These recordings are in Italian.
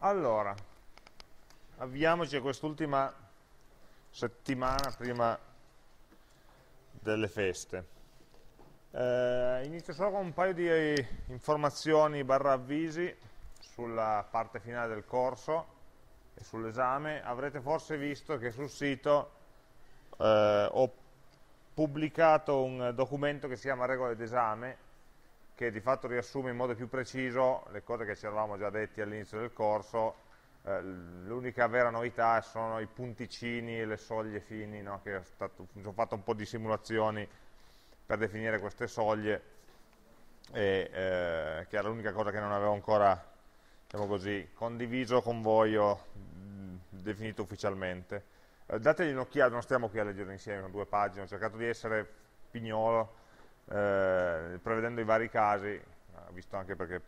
Allora, avviamoci a quest'ultima settimana prima delle feste. Inizio solo con un paio di informazioni barra avvisi sulla parte finale del corso e sull'esame. Avrete forse visto che sul sito ho pubblicato un documento che si chiama regole d'esame, che di fatto riassume in modo più preciso le cose che ci eravamo già detti all'inizio del corso. L'unica vera novità sono i punticini e le soglie fini, no? Che mi sono fatto un po' di simulazioni per definire queste soglie, e, che era l'unica cosa che non avevo ancora, diciamo così, condiviso con voi o definito ufficialmente. Dategli un'occhiata, non stiamo qui a leggere insieme, sono due pagine, ho cercato di essere pignolo, prevedendo i vari casi, visto anche perché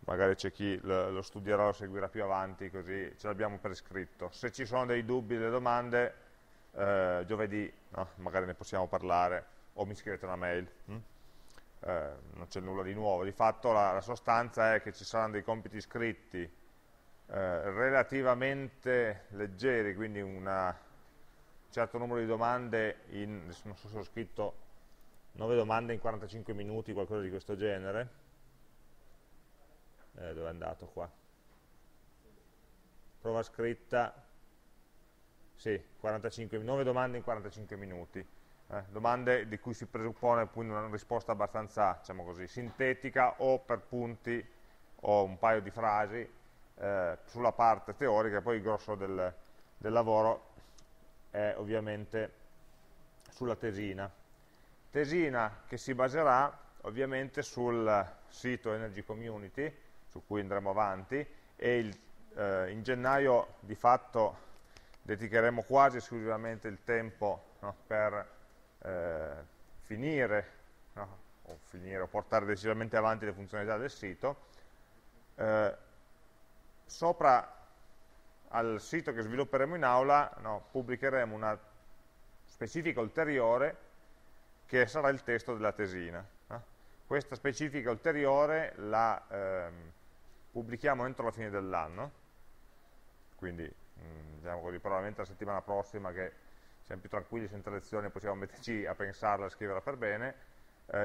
magari c'è chi lo studierà, lo seguirà più avanti, così ce l'abbiamo per iscritto. Se ci sono dei dubbi, delle domande, giovedì no, magari ne possiamo parlare, o mi scrivete una mail. Non c'è nulla di nuovo, di fatto la sostanza è che ci saranno dei compiti iscritti relativamente leggeri, quindi un certo numero di domande, non so se ho scritto 9 domande in 45 minuti, qualcosa di questo genere. Dove è andato qua? Prova scritta, sì, 9 domande in 45 minuti. Domande di cui si presuppone appunto una risposta abbastanza, diciamo così, sintetica, o per punti o un paio di frasi sulla parte teorica. Poi il grosso del lavoro è ovviamente sulla tesina, che si baserà ovviamente sul sito Energy Community, su cui andremo avanti, e in gennaio di fatto dedicheremo quasi esclusivamente il tempo, no, per finire o portare decisamente avanti le funzionalità del sito. Sopra al sito che svilupperemo in aula, no, pubblicheremo una specifica ulteriore che sarà il testo della tesina. Questa specifica ulteriore la pubblichiamo entro la fine dell'anno, quindi diciamo così, probabilmente la settimana prossima, che siamo più tranquilli, senza lezione, possiamo metterci a pensarla e scriverla per bene,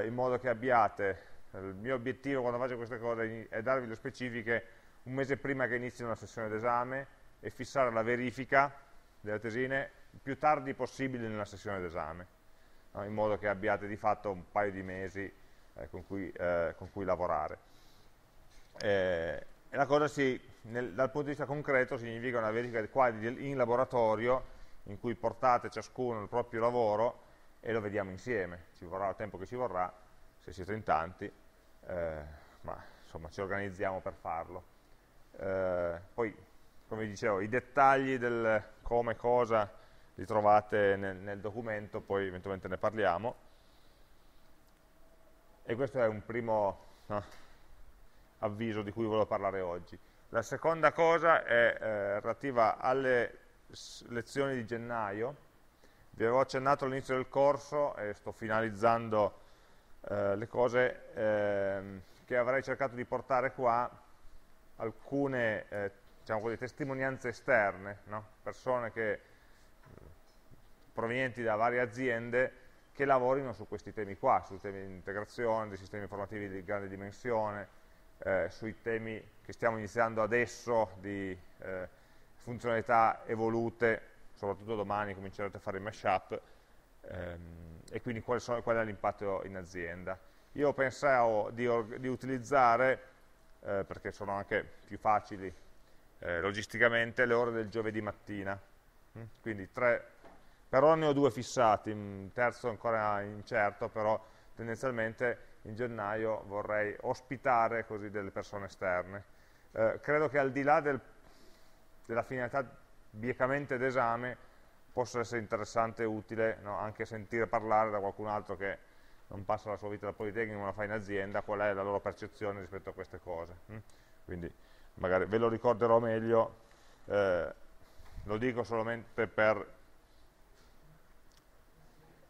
in modo che abbiate, il mio obiettivo quando faccio queste cose è darvi le specifiche un mese prima che inizi una sessione d'esame e fissare la verifica delle tesine più tardi possibile nella sessione d'esame, no? In modo che abbiate di fatto un paio di mesi con cui lavorare. E la cosa dal punto di vista concreto significa una verifica qua in laboratorio, in cui portate ciascuno il proprio lavoro e lo vediamo insieme. Ci vorrà il tempo che ci vorrà, se siete in tanti, ma insomma ci organizziamo per farlo. Poi, come dicevo, i dettagli del come e cosa li trovate nel documento, poi eventualmente ne parliamo. E questo è un primo avviso di cui volevo parlare oggi. La seconda cosa è relativa alle lezioni di gennaio. Vi avevo accennato all'inizio del corso, e sto finalizzando le cose che avrei cercato di portare qua, alcune diciamo così, testimonianze esterne, no? Persone provenienti da varie aziende che lavorino su questi temi qua, sui temi di integrazione, dei sistemi informativi di grande dimensione, sui temi che stiamo iniziando adesso di funzionalità evolute, soprattutto domani comincerete a fare il mashup, e quindi qual è l'impatto in azienda. Io pensavo di utilizzare, perché sono anche più facili logisticamente, le ore del giovedì mattina, quindi per ora ne ho 2 fissati, un terzo ancora incerto, però tendenzialmente in gennaio vorrei ospitare così delle persone esterne. Credo che al di là della finalità biecamente d'esame possa essere interessante e utile, no? Anche sentire parlare da qualcun altro che non passa la sua vita da Politecnico, ma la fa in azienda, qual è la loro percezione rispetto a queste cose. Quindi magari ve lo ricorderò meglio, lo dico solamente per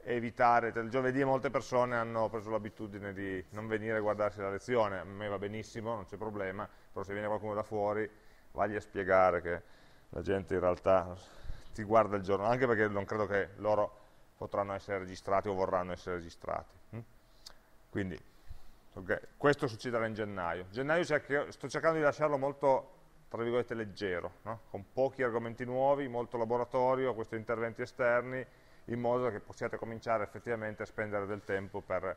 evitare, il giovedì molte persone hanno preso l'abitudine di non venire a guardarsi la lezione, a me va benissimo, non c'è problema, però se viene qualcuno da fuori vagli a spiegare che la gente in realtà ti guarda il giorno, anche perché non credo che loro potranno essere registrati o vorranno essere registrati. Quindi okay, questo succederà in gennaio. Gennaio sto cercando di lasciarlo molto, tra virgolette, leggero, no? Con pochi argomenti nuovi, molto laboratorio, questi interventi esterni, in modo che possiate cominciare effettivamente a spendere del tempo per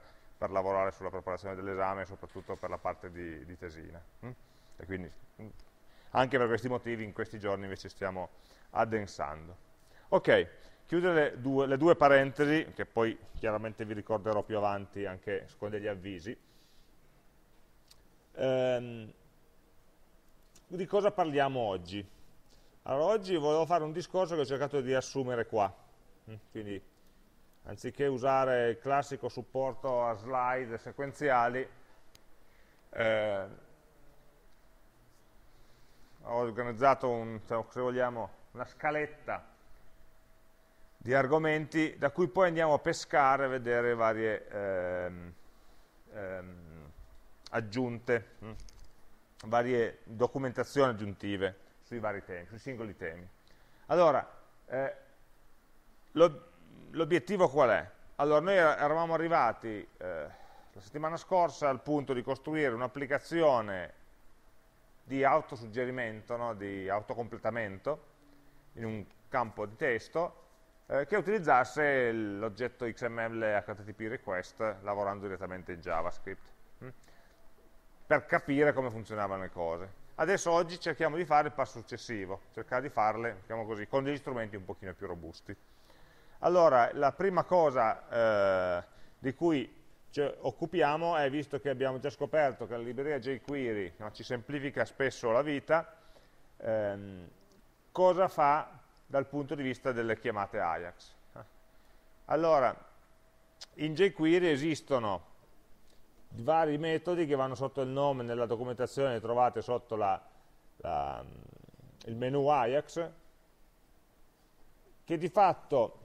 lavorare sulla preparazione dell'esame, soprattutto per la parte di tesina. E quindi anche per questi motivi in questi giorni invece stiamo addensando. Ok, chiudo le due parentesi, che poi chiaramente vi ricorderò più avanti anche con degli avvisi. Di cosa parliamo oggi? Allora, oggi volevo fare un discorso che ho cercato di riassumere qua, quindi anziché usare il classico supporto a slide sequenziali, ho organizzato una scaletta di argomenti da cui poi andiamo a pescare e vedere varie aggiunte, varie documentazioni aggiuntive sui vari temi, sui singoli temi. Allora, l'obiettivo qual è? Allora, noi eravamo arrivati la settimana scorsa al punto di costruire un'applicazione di autosuggerimento, no? Di autocompletamento in un campo di testo che utilizzasse l'oggetto XMLHTTPRequest lavorando direttamente in JavaScript per capire come funzionavano le cose. Adesso oggi cerchiamo di fare il passo successivo, cercare di farle, diciamo così, con degli strumenti un pochino più robusti. Allora, la prima cosa di cui ci occupiamo è, visto che abbiamo già scoperto che la libreria jQuery, no, ci semplifica spesso la vita, cosa fa dal punto di vista delle chiamate AJAX. Allora, in jQuery esistono vari metodi che vanno sotto il nome, nella documentazione trovate sotto il menu AJAX, che di fatto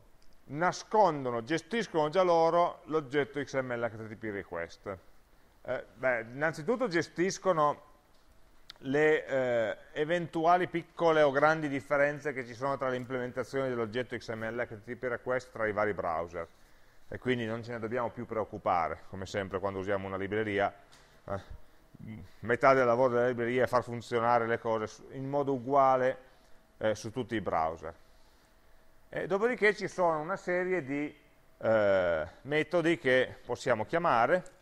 nascondono, gestiscono già loro l'oggetto XMLHTTPRequest. Innanzitutto gestiscono le eventuali piccole o grandi differenze che ci sono tra le implementazioni dell'oggetto XMLHTTPRequest tra i vari browser, e quindi non ce ne dobbiamo più preoccupare. Come sempre quando usiamo una libreria, metà del lavoro della libreria è far funzionare le cose in modo uguale su tutti i browser. E dopodiché ci sono una serie di metodi che possiamo chiamare,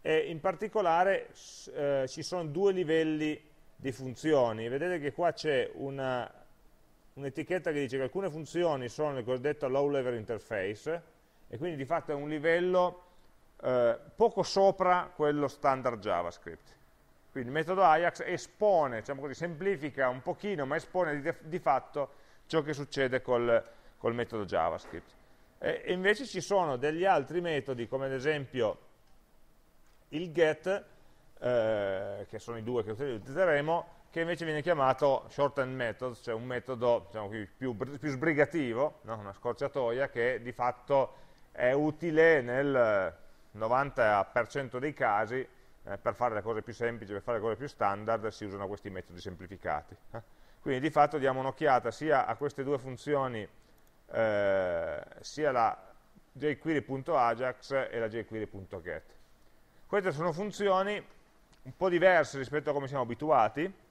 e in particolare ci sono due livelli di funzioni. Vedete che qua c'è un'etichetta che dice che alcune funzioni sono le cosiddette low level interface, e quindi di fatto è un livello poco sopra quello standard JavaScript. Quindi il metodo AJAX espone, diciamo così, semplifica un pochino, ma espone di fatto ciò che succede col metodo JavaScript. E invece ci sono degli altri metodi, come ad esempio il get, che sono i due che utilizzeremo, che invece viene chiamato shorthand method, cioè un metodo, diciamo, più sbrigativo, no? Una scorciatoia che di fatto è utile nel 90% dei casi per fare le cose più semplici, per fare le cose più standard, si usano questi metodi semplificati. Quindi di fatto diamo un'occhiata sia a queste due funzioni, sia la jQuery.ajax e la jQuery.get. Queste sono funzioni un po' diverse rispetto a come siamo abituati,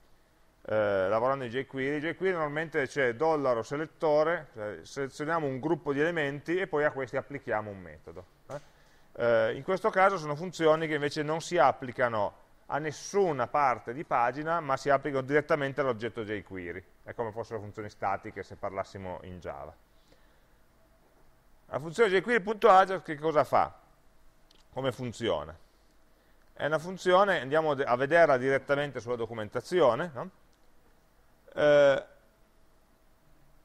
lavorando in jQuery. jQuery normalmente c'è dollaro selettore, cioè selezioniamo un gruppo di elementi e poi a questi applichiamo un metodo. In questo caso sono funzioni che invece non si applicano a nessuna parte di pagina, ma si applicano direttamente all'oggetto jQuery. È come fossero funzioni statiche se parlassimo in Java. La funzione jQuery.ajax che cosa fa? Come funziona? È una funzione, andiamo a vederla direttamente sulla documentazione, no?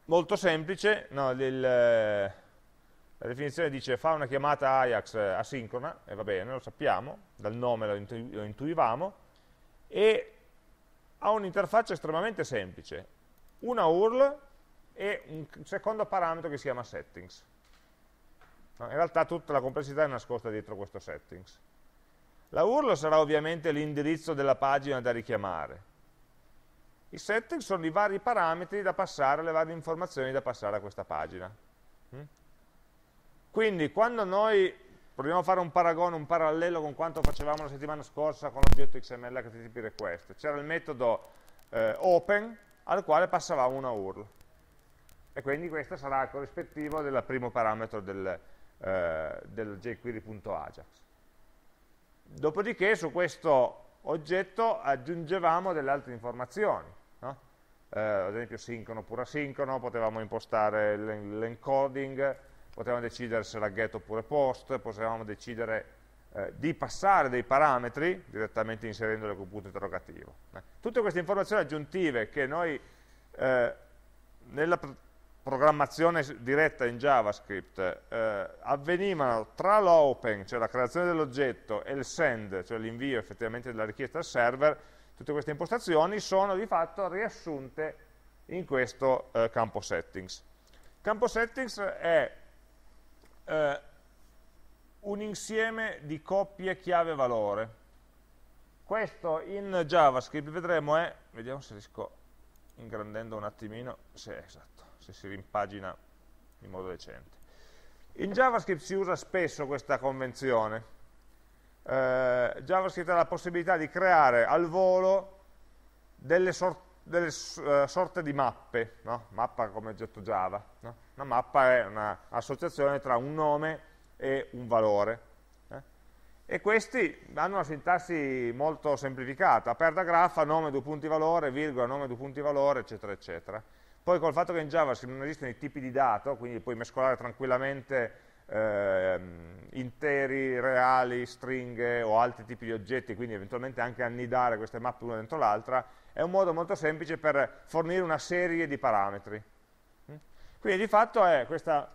Molto semplice, no, la definizione dice fa una chiamata AJAX asincrona, e va bene, lo sappiamo, dal nome lo intuivamo, e ha un'interfaccia estremamente semplice, una URL e un secondo parametro che si chiama settings. In realtà tutta la complessità è nascosta dietro questo settings. La URL sarà ovviamente l'indirizzo della pagina da richiamare, I settings sono i vari parametri da passare, le varie informazioni da passare a questa pagina. Quindi quando noi proviamo a fare un paragone, un parallelo con quanto facevamo la settimana scorsa con l'oggetto XMLHTTPRequest, c'era il metodo open al quale passavamo una URL. E quindi questo sarà il corrispettivo del primo parametro del jQuery.ajax. Dopodiché su questo oggetto aggiungevamo delle altre informazioni, no? Ad esempio sincrono oppure asincrono, potevamo impostare l'encoding, potevamo decidere se era get oppure post, potevamo decidere di passare dei parametri direttamente inserendoli con punto interrogativo. Tutte queste informazioni aggiuntive che noi nella programmazione diretta in JavaScript avvenivano tra l'open, cioè la creazione dell'oggetto, e il send, cioè l'invio effettivamente della richiesta al server, tutte queste impostazioni sono di fatto riassunte in questo campo settings. Campo settings è un insieme di coppie chiave valore. Questo in JavaScript vedremo è, vediamo se riesco ingrandendo un attimino, se è esatto, se si rimpagina in modo decente. In JavaScript si usa spesso questa convenzione. JavaScript ha la possibilità di creare al volo delle sorte di mappe, no? Mappa come oggetto Java, no? Una mappa è un'associazione tra un nome e un valore, e questi hanno una sintassi molto semplificata: aperta graffa, nome, due punti valore, virgola, nome, due punti valore, eccetera eccetera. Poi col fatto che in JavaScript non esistono i tipi di dato, quindi puoi mescolare tranquillamente interi, reali, stringhe o altri tipi di oggetti, quindi eventualmente anche annidare queste mappe una dentro l'altra, è un modo molto semplice per fornire una serie di parametri. Quindi di fatto è questo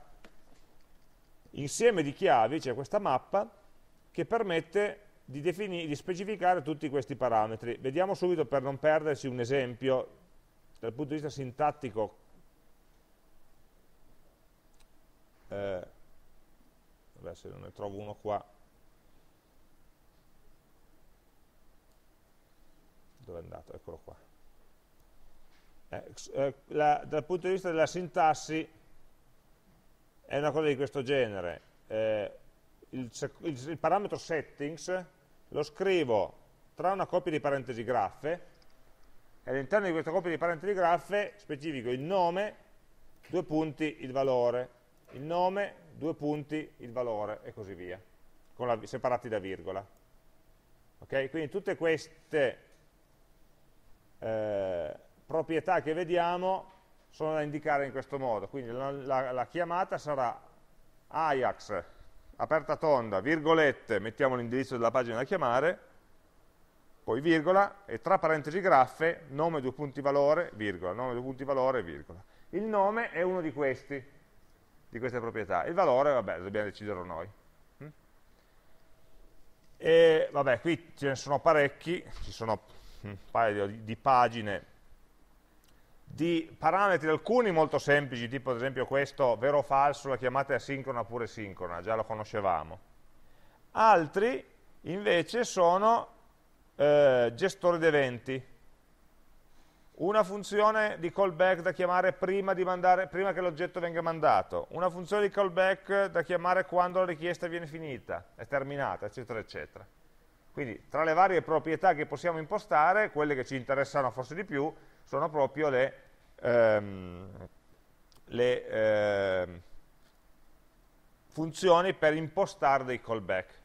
insieme di chiavi, cioè questa mappa, che permette di specificare tutti questi parametri. Vediamo subito, per non perderci, un esempio. Dal punto di vista sintattico vabbè, se non ne trovo uno qua, dove è andato? Eccolo qua. Dal punto di vista della sintassi è una cosa di questo genere. Il parametro settings lo scrivo tra una coppia di parentesi graffe, e all'interno di questa coppia di parentesi graffe specifico il nome, due punti, il valore, il nome, due punti, il valore, e così via, con separati da virgola. Okay? Quindi tutte queste proprietà che vediamo sono da indicare in questo modo. Quindi la chiamata sarà Ajax, aperta tonda, virgolette, mettiamo l'indirizzo della pagina da chiamare, poi virgola, e tra parentesi graffe, nome, due punti valore, virgola, nome, due punti valore, virgola. Il nome è uno di queste proprietà. Il valore, vabbè, dobbiamo deciderlo noi. E vabbè, qui ce ne sono parecchi, ci sono un paio di pagine di parametri, alcuni molto semplici, tipo ad esempio questo, vero o falso, la chiamata è asincrona oppure sincrona, già lo conoscevamo. Altri, invece, sono gestore di eventi, una funzione di callback da chiamare prima che l'oggetto venga mandato, una funzione di callback da chiamare quando la richiesta viene finita, è terminata, eccetera eccetera. Quindi tra le varie proprietà che possiamo impostare, quelle che ci interessano forse di più sono proprio le funzioni per impostare dei callback.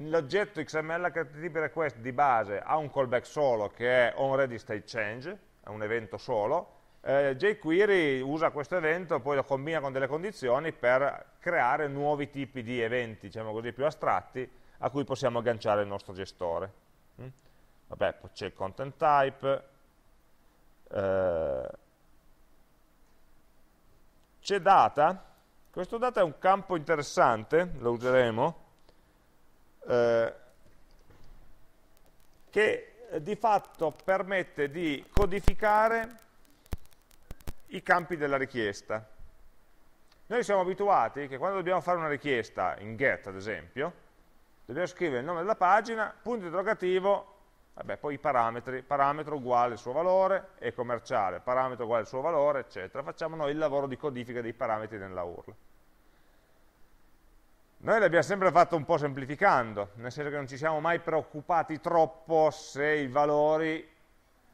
L'oggetto XMLHTTPRequest di base ha un callback solo, che è onReadyStateChange, è un evento solo. jQuery usa questo evento, poi lo combina con delle condizioni per creare nuovi tipi di eventi, diciamo così, più astratti, a cui possiamo agganciare il nostro gestore. Vabbè, poi c'è il content type, c'è data. Questo data è un campo interessante, lo useremo, che di fatto permette di codificare i campi della richiesta. Noi siamo abituati che quando dobbiamo fare una richiesta in GET, ad esempio, dobbiamo scrivere il nome della pagina, punto interrogativo, Vabbè, poi i parametri, parametro uguale il suo valore, e commerciale, parametro uguale il suo valore, eccetera. Facciamo noi il lavoro di codifica dei parametri nella URL. Noi l'abbiamo sempre fatto un po' semplificando, nel senso che non ci siamo mai preoccupati troppo se i valori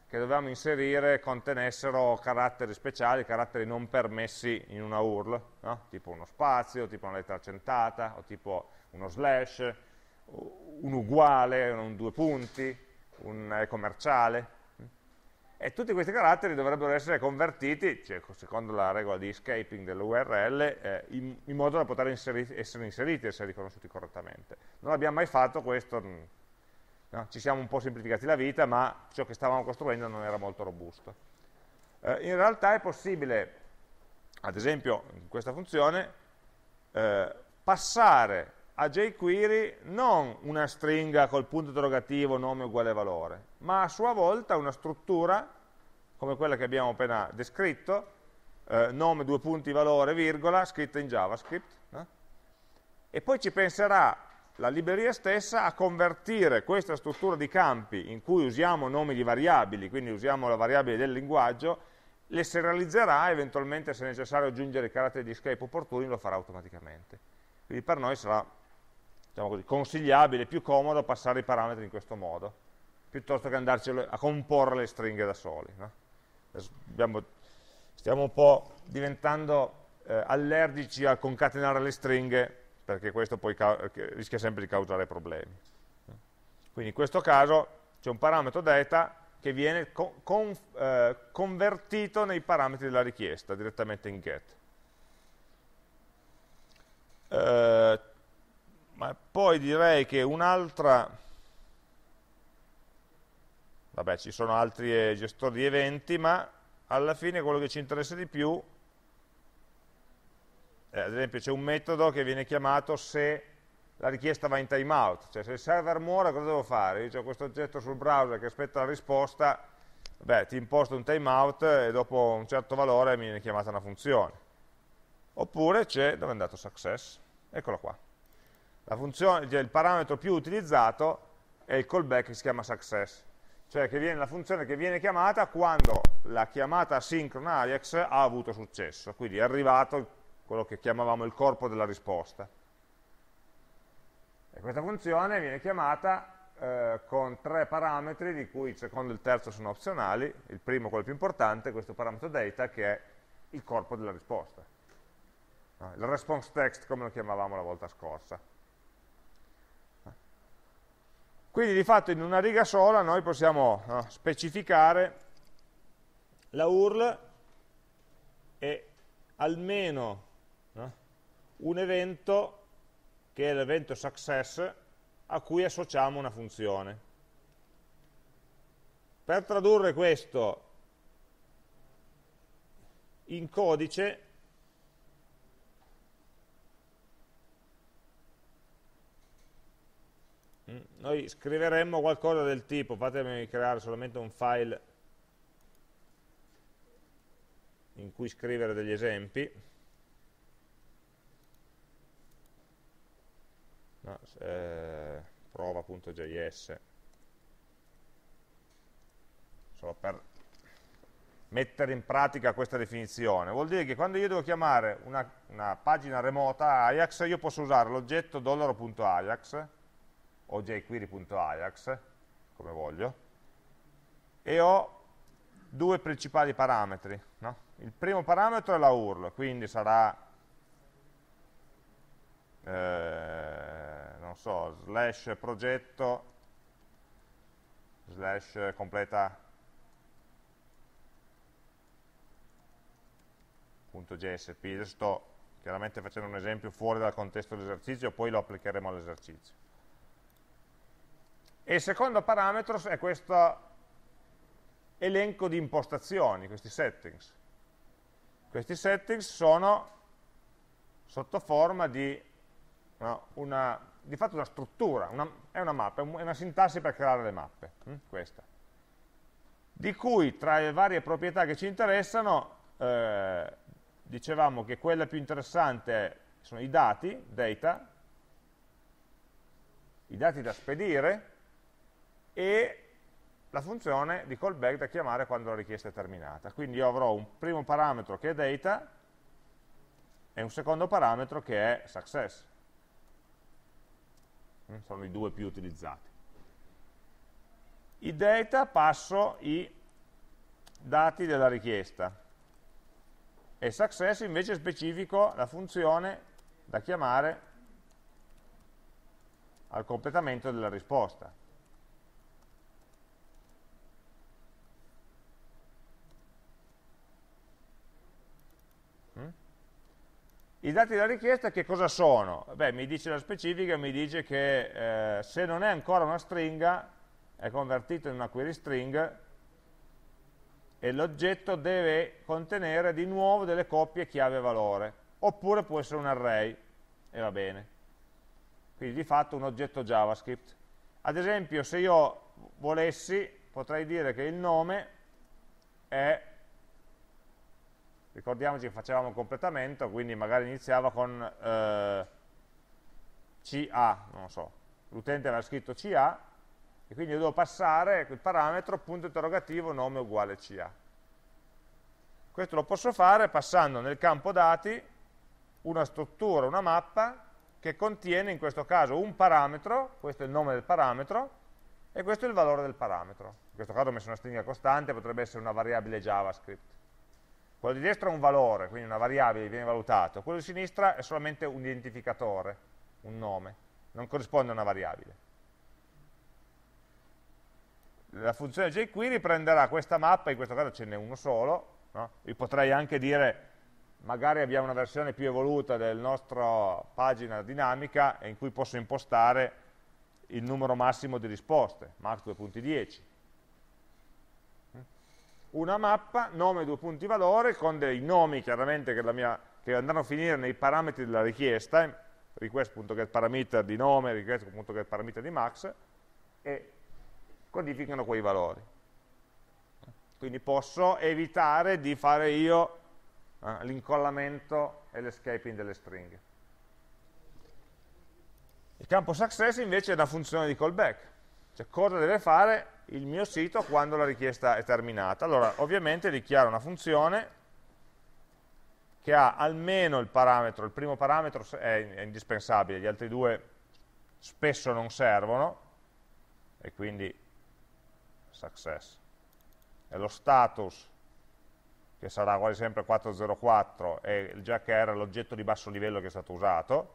che dovevamo inserire contenessero caratteri speciali, caratteri non permessi in una URL, no? Tipo uno spazio, tipo una lettera accentata, o tipo uno slash, un uguale, un due punti, un commerciale. E tutti questi caratteri dovrebbero essere convertiti, cioè, secondo la regola di escaping dell'URL, in modo da poter essere inseriti e essere riconosciuti correttamente. Non abbiamo mai fatto questo, no? Ci siamo un po' semplificati la vita, ma ciò che stavamo costruendo non era molto robusto. In realtà è possibile, ad esempio in questa funzione, passare a jQuery non una stringa col punto interrogativo nome uguale valore, ma a sua volta una struttura come quella che abbiamo appena descritto, nome, due punti, valore, virgola, scritta in JavaScript, no? E poi ci penserà la libreria stessa a convertire questa struttura di campi in cui usiamo nomi di variabili, quindi usiamo la variabile del linguaggio, le serializzerà, eventualmente se necessario aggiungere i caratteri di scape opportuni lo farà automaticamente. Quindi per noi sarà, diciamo così, consigliabile, più comodo passare i parametri in questo modo, piuttosto che andarci a comporre le stringhe da soli, no? Stiamo un po' diventando allergici al concatenare le stringhe, perché questo poi rischia sempre di causare problemi. Quindi in questo caso c'è un parametro data che viene convertito nei parametri della richiesta, direttamente in get. Ma poi direi che un'altra... Vabbè, ci sono altri gestori di eventi, ma alla fine quello che ci interessa di più, ad esempio c'è un metodo che viene chiamato se la richiesta va in timeout, cioè se il server muore cosa devo fare? Io ho questo oggetto sul browser che aspetta la risposta, beh, ti imposto un timeout e dopo un certo valore mi viene chiamata una funzione. Oppure c'è, dove è andato success? Eccolo qua. La funzione, cioè il parametro più utilizzato è il callback che si chiama success, cioè che viene la funzione che viene chiamata quando la chiamata asincrona Ajax ha avuto successo, quindi è arrivato quello che chiamavamo il corpo della risposta. E questa funzione viene chiamata con tre parametri, di cui il secondo e il terzo sono opzionali, il primo, quello più importante, questo parametro data, che è il corpo della risposta. Il response text, come lo chiamavamo la volta scorsa. Quindi di fatto in una riga sola noi possiamo specificare la URL e almeno un evento, che è l'evento success, a cui associamo una funzione. Per tradurre questo in codice, noi scriveremmo qualcosa del tipo, fatemi creare solamente un file in cui scrivere degli esempi, no, prova.js, solo per mettere in pratica questa definizione. Vuol dire che quando io devo chiamare una pagina remota Ajax, io posso usare l'oggetto $.ajax o jQuery.ajax, come voglio, e ho due principali parametri, no? Il primo parametro è la URL, quindi sarà, non so, slash progetto, slash completa.jsp, adesso sto chiaramente facendo un esempio fuori dal contesto dell'esercizio, poi lo applicheremo all'esercizio. E il secondo parametro è questo elenco di impostazioni, questi settings. Questi settings sono sotto forma di, no, di fatto una struttura, è una mappa, è una sintassi per creare le mappe, questa. Di cui tra le varie proprietà che ci interessano, dicevamo che quella più interessante sono i dati, data, i dati da spedire, e la funzione di callback da chiamare quando la richiesta è terminata. Quindi io avrò un primo parametro che è data e un secondo parametro che è success. Sono i due più utilizzati. I data passo i dati della richiesta e success invece specifico la funzione da chiamare al completamento della risposta. I dati della richiesta che cosa sono? Beh, mi dice la specifica, mi dice che se non è ancora una stringa è convertito in una query string e l'oggetto deve contenere di nuovo delle coppie chiave-valore, oppure può essere un array e va bene. Quindi di fatto un oggetto JavaScript. Ad esempio, se io volessi, potrei dire che il nome è, ricordiamoci che facevamo un completamento, quindi magari iniziava con CA, non lo so, l'utente aveva scritto CA, e quindi io devo passare quel parametro punto interrogativo nome uguale CA. Questo lo posso fare passando nel campo dati una struttura, una mappa, che contiene in questo caso un parametro, questo è il nome del parametro, e questo è il valore del parametro. In questo caso ho messo una stringa costante, potrebbe essere una variabile JavaScript. Quello di destra è un valore, quindi una variabile viene valutato, quello di sinistra è solamente un identificatore, un nome, non corrisponde a una variabile. La funzione jQuery prenderà questa mappa, in questo caso ce n'è uno solo, no? Io potrei anche dire, magari abbiamo una versione più evoluta della nostra pagina dinamica in cui posso impostare il numero massimo di risposte, max 2.10. Una mappa, nome 2 punti valore, con dei nomi chiaramente che andranno a finire nei parametri della richiesta, request.getParameter di nome, request.getParameter di max, e codificano quei valori. Quindi posso evitare di fare io l'incollamento e l'escaping delle stringhe. Il campo success invece è una funzione di callback, cioè cosa deve fare il mio sito quando la richiesta è terminata. Allora, ovviamente dichiaro una funzione che ha almeno il parametro, il primo parametro è indispensabile, gli altri due spesso non servono, e quindi success. E lo status, che sarà quasi sempre 404, e già che era l'oggetto di basso livello che è stato usato,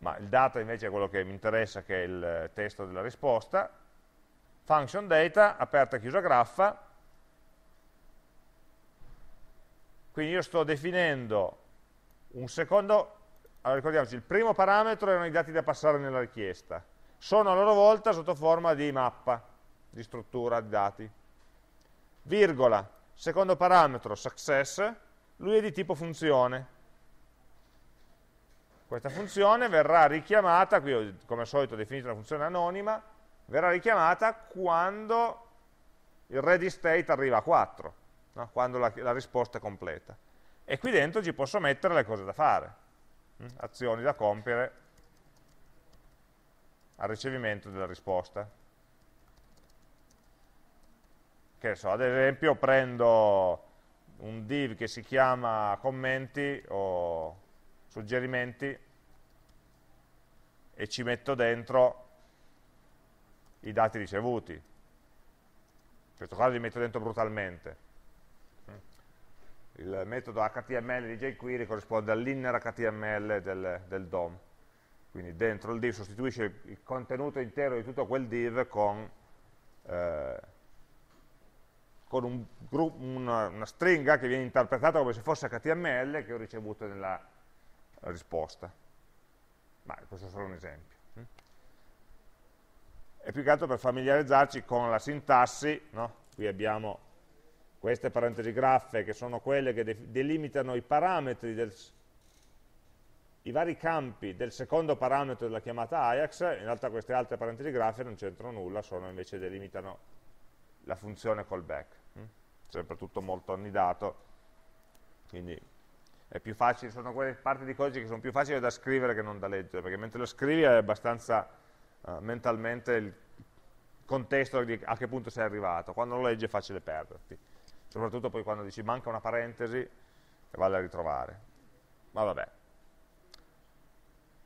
ma il data invece è quello che mi interessa, che è il testo della risposta. Function data, aperta e chiusa graffa. Quindi io sto definendo un secondo, allora ricordiamoci, il primo parametro erano i dati da passare nella richiesta, sono a loro volta sotto forma di mappa, di struttura di dati. Virgola, secondo parametro, success, lui è di tipo funzione. Questa funzione verrà richiamata, qui ho, come al solito, definito una funzione anonima, verrà richiamata quando il ready state arriva a 4, no? Quando la risposta è completa. E qui dentro ci posso mettere le cose da fare, azioni da compiere al ricevimento della risposta. Che so, ad esempio prendo un div che si chiama commenti o suggerimenti e ci metto dentro i dati ricevuti. In questo caso li metto dentro brutalmente. Il metodo HTML di jQuery corrisponde all'inner HTML del DOM. Quindi dentro il div sostituisce il contenuto intero di tutto quel div con una stringa che viene interpretata come se fosse HTML che ho ricevuto nella risposta. Ma questo è solo un esempio. È più che altro per familiarizzarci con la sintassi, no? Qui abbiamo queste parentesi graffe che sono quelle che delimitano i parametri, i vari campi del secondo parametro della chiamata Ajax, in realtà queste altre parentesi graffe non c'entrano nulla, sono invece delimitano la funzione callback, sempre tutto molto annidato, quindi è più facile, sono quelle parti di codice che sono più facili da scrivere che non da leggere, perché mentre lo scrivi è abbastanza mentalmente il contesto a che punto sei arrivato. Quando lo leggi è facile perderti, soprattutto poi quando dici manca una parentesi, vale a ritrovare. Ma vabbè,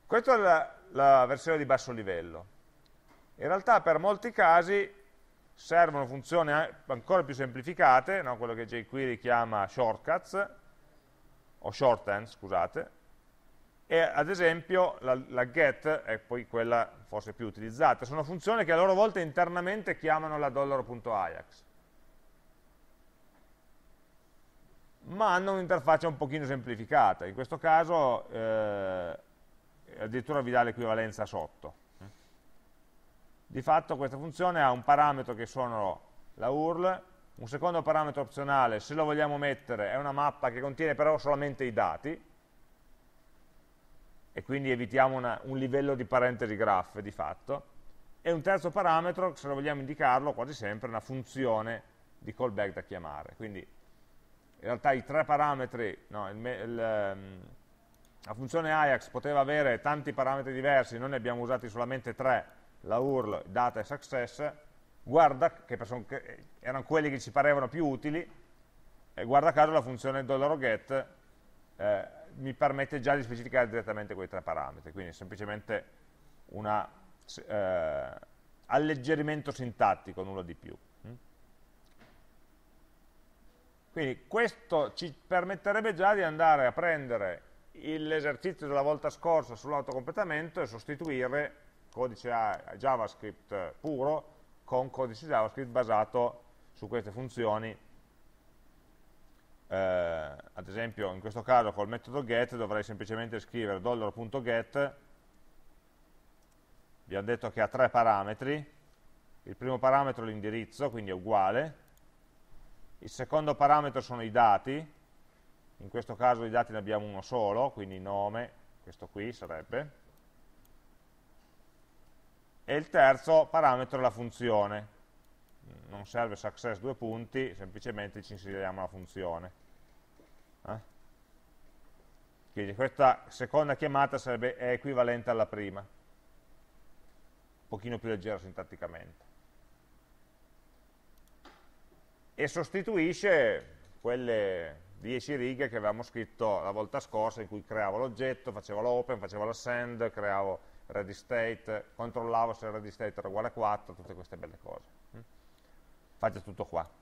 questa è la versione di basso livello. In realtà per molti casi servono funzioni ancora più semplificate, no? Quello che jQuery chiama shortcuts, o shorthand, scusate, e ad esempio la get è poi quella forse più utilizzata. Sono funzioni che a loro volta internamente chiamano la $.ajax, ma hanno un'interfaccia un pochino semplificata. In questo caso addirittura vi dà l'equivalenza sotto. Di fatto questa funzione ha un parametro che sono la URL, un secondo parametro opzionale, se lo vogliamo mettere, è una mappa che contiene però solamente i dati, e quindi evitiamo un livello di parentesi graph di fatto, e un terzo parametro, se lo vogliamo indicarlo, quasi sempre, una funzione di callback da chiamare. Quindi in realtà i tre parametri, no, la funzione Ajax poteva avere tanti parametri diversi, noi ne abbiamo usati solamente tre, la URL, data e success, guarda che erano quelli che ci parevano più utili, e guarda caso la funzione $get mi permette già di specificare direttamente quei tre parametri, quindi semplicemente un alleggerimento sintattico, nulla di più. Quindi questo ci permetterebbe già di andare a prendere l'esercizio della volta scorsa sull'autocompletamento e sostituire codice JavaScript puro con codice JavaScript basato su queste funzioni. Ad esempio in questo caso col metodo get dovrei semplicemente scrivere $.get. Vi ho detto che ha tre parametri, il primo parametro è l'indirizzo, quindi è uguale, il secondo parametro sono i dati, in questo caso i dati ne abbiamo uno solo, quindi nome, questo qui sarebbe, e il terzo parametro è la funzione, non serve success : semplicemente ci inseriamo la funzione. Quindi questa seconda chiamata è equivalente alla prima, un pochino più leggera sintatticamente, e sostituisce quelle 10 righe che avevamo scritto la volta scorsa in cui creavo l'oggetto, facevo l'open, facevo la send, creavo ready state, controllavo se il ready state era uguale a 4, tutte queste belle cose. Faccio tutto qua.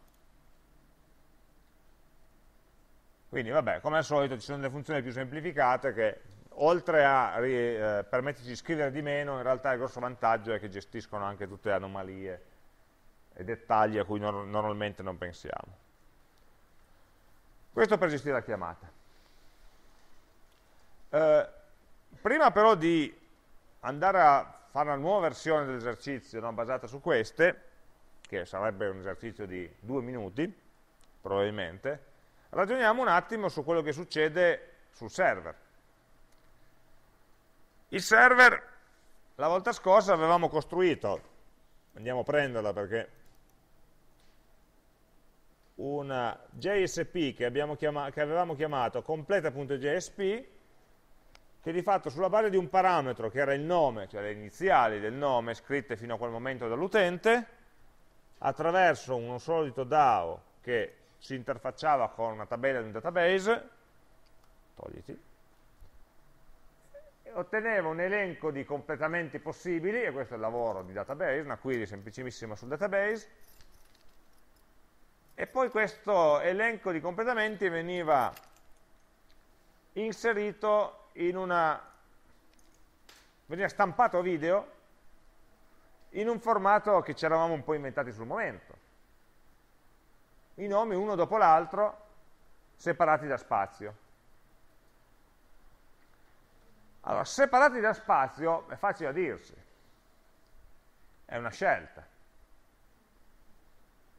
Quindi vabbè, come al solito ci sono delle funzioni più semplificate che oltre a permetterci di scrivere di meno, in realtà il grosso vantaggio è che gestiscono anche tutte le anomalie e dettagli a cui normalmente non pensiamo. Questo per gestire la chiamata. Prima però di andare a fare una nuova versione dell'esercizio, no, basata su queste, che sarebbe un esercizio di 2 minuti, probabilmente, ragioniamo un attimo su quello che succede sul server. Il server, la volta scorsa avevamo costruito, andiamo a prenderla perché, una JSP che avevamo chiamato completa.jsp, che di fatto sulla base di un parametro che era il nome, cioè le iniziali del nome scritte fino a quel momento dall'utente, attraverso un solito DAO che si interfacciava con una tabella di un database, togliti, otteneva un elenco di completamenti possibili, e questo è il lavoro di database, una query semplicissima sul database, e poi questo elenco di completamenti veniva inserito in una, veniva stampato video in un formato che ci eravamo un po' inventati sul momento, i nomi uno dopo l'altro separati da spazio. Allora, separati da spazio è facile a dirsi, è una scelta.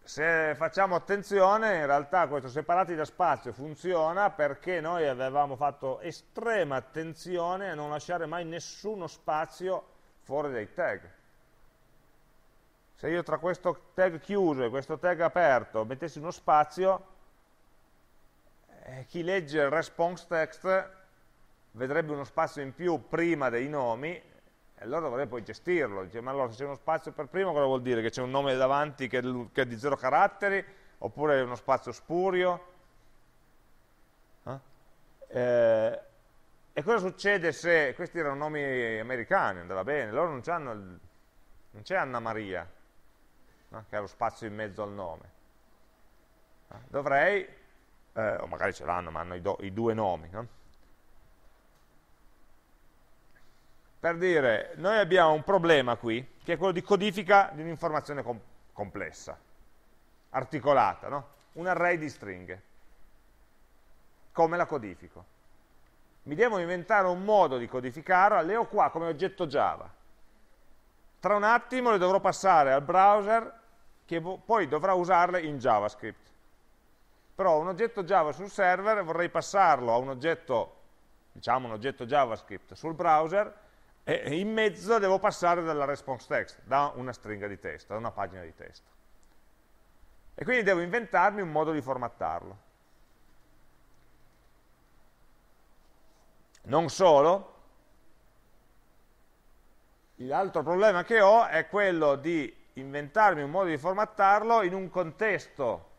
Se facciamo attenzione, in realtà questo separati da spazio funziona perché noi avevamo fatto estrema attenzione a non lasciare mai nessuno spazio fuori dai tag. Se io tra questo tag chiuso e questo tag aperto mettessi uno spazio, chi legge il response text vedrebbe uno spazio in più prima dei nomi, e allora dovrei poi gestirlo. Dice, ma allora se c'è uno spazio per primo cosa vuol dire? Che c'è un nome davanti che è di 0 caratteri, oppure è uno spazio spurio? E cosa succede se questi erano nomi americani, andava bene, loro non c'è Anna Maria, no? Che ha lo spazio in mezzo al nome. Dovrei, o magari ce l'hanno, ma hanno i due nomi, no? Per dire, noi abbiamo un problema qui, che è quello di codifica di un'informazione complessa, articolata, no? Un array di stringhe. Come la codifico? Mi devo inventare un modo di codificarla, le ho qua come oggetto Java. Tra un attimo le dovrò passare al browser, che poi dovrà usarle in JavaScript. Però un oggetto Java sul server e vorrei passarlo a un oggetto, diciamo un oggetto JavaScript sul browser, e in mezzo devo passare dalla response text, da una stringa di testo, da una pagina di testo. E quindi devo inventarmi un modo di formattarlo. Non solo, l'altro problema che ho è quello di inventarmi un modo di formattarlo in un contesto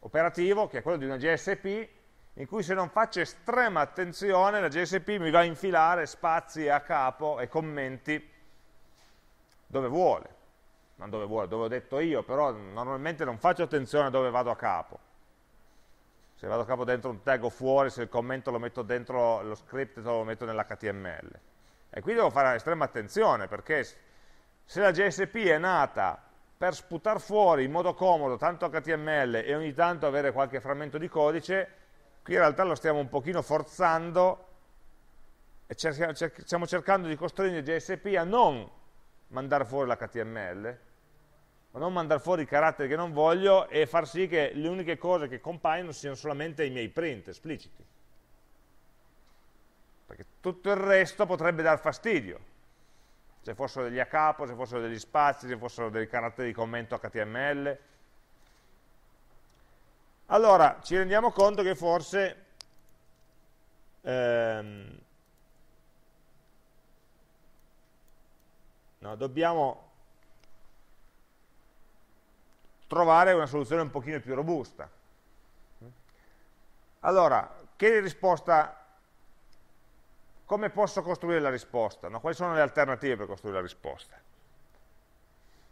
operativo, che è quello di una JSP, in cui se non faccio estrema attenzione la JSP mi va a infilare spazi a capo e commenti dove vuole, non dove vuole, dove ho detto io, però normalmente non faccio attenzione a dove vado a capo. Se vado a capo dentro un tag o fuori, se il commento lo metto dentro lo script, lo metto nell'HTML. E qui devo fare estrema attenzione, perché se la JSP è nata per sputar fuori in modo comodo tanto HTML e ogni tanto avere qualche frammento di codice, qui in realtà lo stiamo un pochino forzando e stiamo cercando di costringere JSP a non mandare fuori l'HTML, ma non mandare fuori i caratteri che non voglio e far sì che le uniche cose che compaiono siano solamente i miei print espliciti, perché tutto il resto potrebbe dar fastidio se fossero degli a capo, se fossero degli spazi, se fossero dei caratteri di commento HTML. Allora ci rendiamo conto che forse no, dobbiamo trovare una soluzione un pochino più robusta. Allora, che risposta, come posso costruire la risposta? No, quali sono le alternative per costruire la risposta?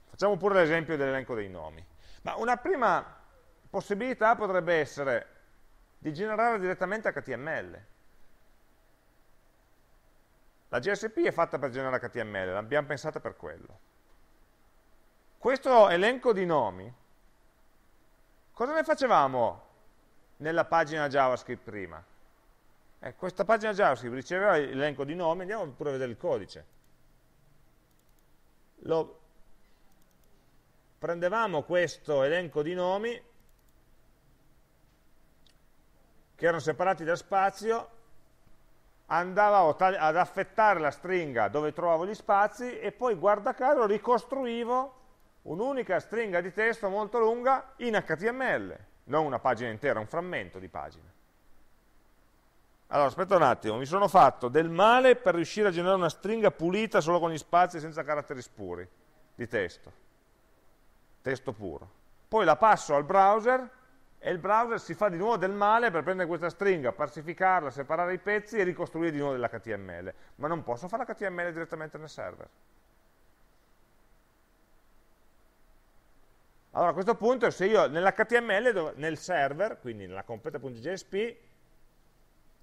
Facciamo pure l'esempio dell'elenco dei nomi. Ma una prima possibilità potrebbe essere di generare direttamente HTML. La JSP è fatta per generare HTML, l'abbiamo pensata per quello. Questo elenco di nomi, cosa ne facevamo nella pagina JavaScript prima? Questa pagina JavaScript riceveva l'elenco di nomi, andiamo pure a vedere il codice. Prendevamo questo elenco di nomi, che erano separati da spazio, andavo ad affettare la stringa dove trovavo gli spazi e poi, guarda caso, ricostruivo un'unica stringa di testo molto lunga in HTML. Non una pagina intera, un frammento di pagina. Allora, aspetta un attimo, mi sono fatto del male per riuscire a generare una stringa pulita solo con gli spazi senza caratteri spuri di testo. Testo puro. Poi la passo al browser e il browser si fa di nuovo del male per prendere questa stringa, parsificarla, separare i pezzi e ricostruire di nuovo dell'HTML. Ma non posso fare l'HTML direttamente nel server. Allora a questo punto se io nell'HTML, nel server, quindi nella completa.jsp,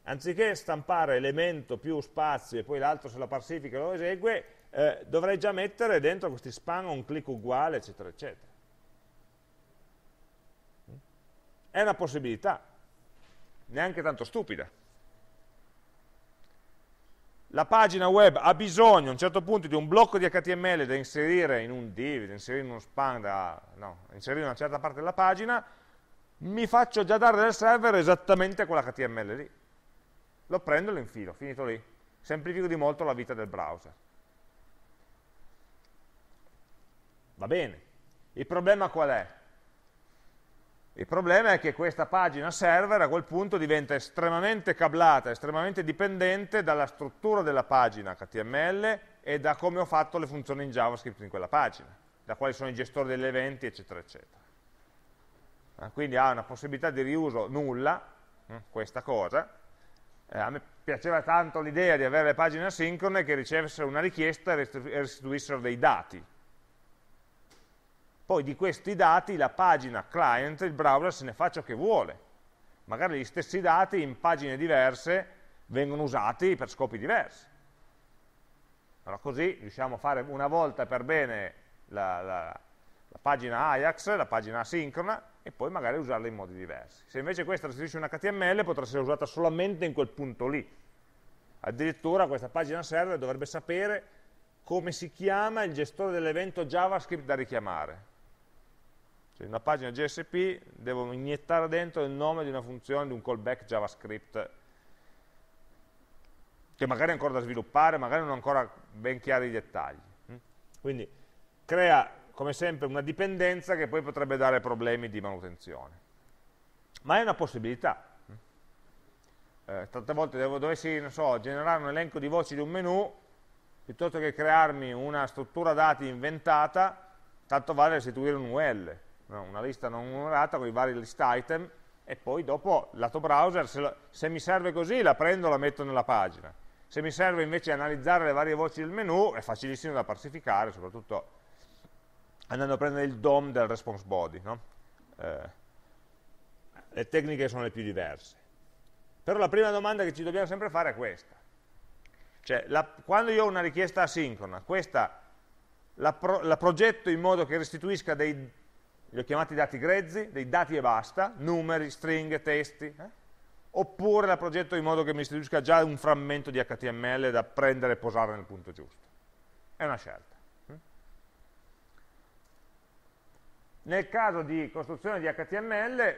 anziché stampare elemento più spazio e poi l'altro se lo parsifica e lo esegue, dovrei già mettere dentro questi span un clic uguale, eccetera, eccetera. È una possibilità, neanche tanto stupida. La pagina web ha bisogno a un certo punto di un blocco di HTML da inserire in un div, da inserire in uno span, inserire in una certa parte della pagina, mi faccio già dare dal server esattamente quell'HTML lì. Lo prendo e lo infilo, finito lì. Semplifico di molto la vita del browser. Va bene. Il problema qual è? Il problema è che questa pagina server a quel punto diventa estremamente cablata, estremamente dipendente dalla struttura della pagina HTML e da come ho fatto le funzioni in JavaScript in quella pagina, da quali sono i gestori degli eventi, eccetera, eccetera. Quindi ha una possibilità di riuso nulla, questa cosa. A me piaceva tanto l'idea di avere le pagine asincrone che ricevessero una richiesta e restituissero dei dati. Poi di questi dati la pagina client, il browser, se ne fa ciò che vuole. Magari gli stessi dati in pagine diverse vengono usati per scopi diversi. Allora così riusciamo a fare una volta per bene la pagina Ajax, la pagina asincrona, e poi magari usarla in modi diversi. Se invece questa restituisce un HTML potrà essere usata solamente in quel punto lì. Addirittura questa pagina server dovrebbe sapere come si chiama il gestore dell'evento JavaScript da richiamare. Cioè, in una pagina JSP devo iniettare dentro il nome di una funzione, di un callback JavaScript, che magari è ancora da sviluppare, magari non è ancora ben chiari i dettagli. Quindi crea, come sempre, una dipendenza che poi potrebbe dare problemi di manutenzione. Ma è una possibilità. Tante volte dovessi, non so, generare un elenco di voci di un menu, piuttosto che crearmi una struttura dati inventata, tanto vale restituire un UL, no? Una lista non numerata con i vari list item, e poi dopo, lato browser, se mi serve così la prendo e la metto nella pagina. Se mi serve invece analizzare le varie voci del menu, è facilissimo da parsificare, soprattutto andando a prendere il DOM del response body, no? Le tecniche sono le più diverse. Però la prima domanda che ci dobbiamo sempre fare è questa. Cioè, quando io ho una richiesta asincrona, questa la progetto in modo che restituisca dei, li ho chiamati dati grezzi, dei dati e basta, numeri, stringhe, testi, oppure la progetto in modo che mi restituisca già un frammento di HTML da prendere e posare nel punto giusto. È una scelta. Nel caso di costruzione di HTML,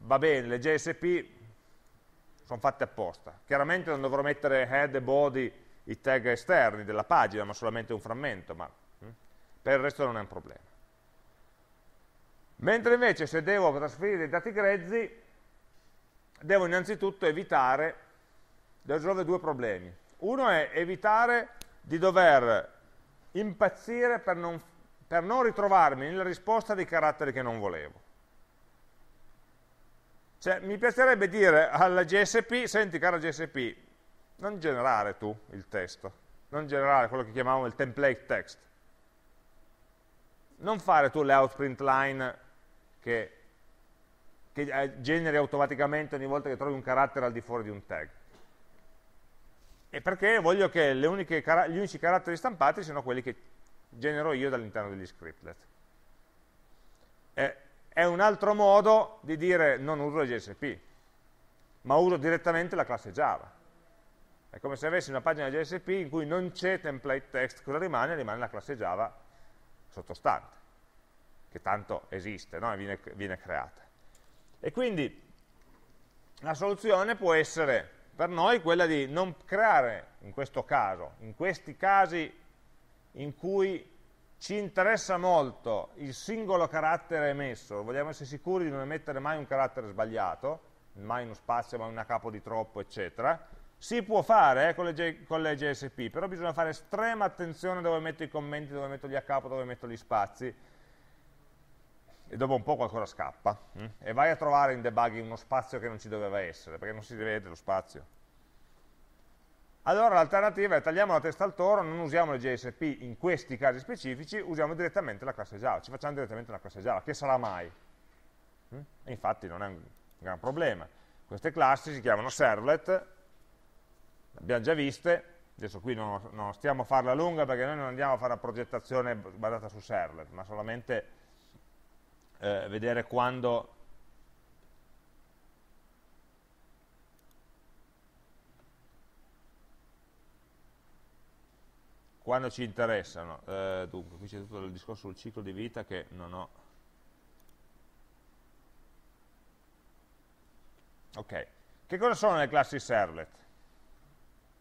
va bene, le JSP sono fatte apposta. Chiaramente non dovrò mettere head e body, i tag esterni della pagina, ma solamente un frammento, ma per il resto non è un problema. Mentre invece se devo trasferire dei dati grezzi, devo innanzitutto evitare, devo risolvere due problemi. Uno è evitare di dover impazzire per non ritrovarmi nella risposta dei caratteri che non volevo. Cioè, mi piacerebbe dire alla JSP, senti cara JSP, non generare tu il testo, non generare quello che chiamavamo il template text, non fare tu layout print line che generi automaticamente ogni volta che trovi un carattere al di fuori di un tag. E perché voglio che gli unici caratteri stampati siano quelli che genero io dall'interno degli scriptlet. È un altro modo di dire non uso la JSP, ma uso direttamente la classe Java. È come se avessi una pagina JSP in cui non c'è template text, cosa rimane? Rimane la classe Java sottostante, che tanto esiste, no? E viene creata. E quindi la soluzione può essere per noi quella di non creare, in questo caso, in questi casi in cui ci interessa molto il singolo carattere emesso, vogliamo essere sicuri di non emettere mai un carattere sbagliato, mai uno spazio, mai una capo di troppo, eccetera. Si può fare con le JSP, però bisogna fare estrema attenzione dove metto i commenti, dove metto gli a capo, dove metto gli spazi, e dopo un po' qualcosa scappa, e vai a trovare in debugging uno spazio che non ci doveva essere, perché non si vede lo spazio. Allora l'alternativa è tagliamo la testa al toro, non usiamo le JSP in questi casi specifici, usiamo direttamente la classe Java, ci facciamo direttamente una classe Java, che sarà mai? E infatti non è un gran problema. Queste classi si chiamano servlet, le abbiamo già viste, adesso qui non stiamo a farla lunga perché noi non andiamo a fare una progettazione basata su servlet, ma solamente vedere quando... quando ci interessano. Dunque, qui c'è tutto il discorso sul ciclo di vita che non ho. Ok, che cosa sono le classi servlet?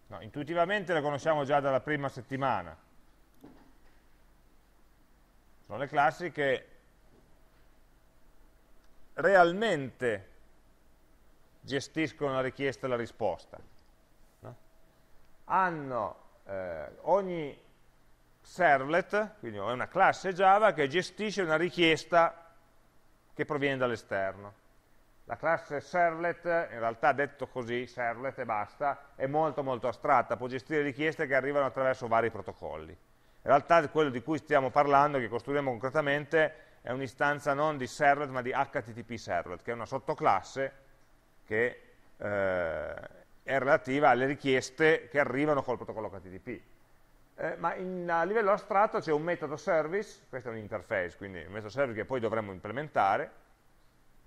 No, intuitivamente le conosciamo già dalla prima settimana. Sono le classi che realmente gestiscono la richiesta e la risposta, no? Hanno ogni servlet, quindi è una classe Java che gestisce una richiesta che proviene dall'esterno. La classe servlet, in realtà detto così, servlet e basta, è molto molto astratta, può gestire richieste che arrivano attraverso vari protocolli. In realtà quello di cui stiamo parlando, che costruiremo concretamente, è un'istanza non di servlet ma di HTTP servlet, che è una sottoclasse che è relativa alle richieste che arrivano col protocollo HTTP. Ma a livello astratto c'è un metodo service, questo è un interface, quindi un metodo service che poi dovremmo implementare,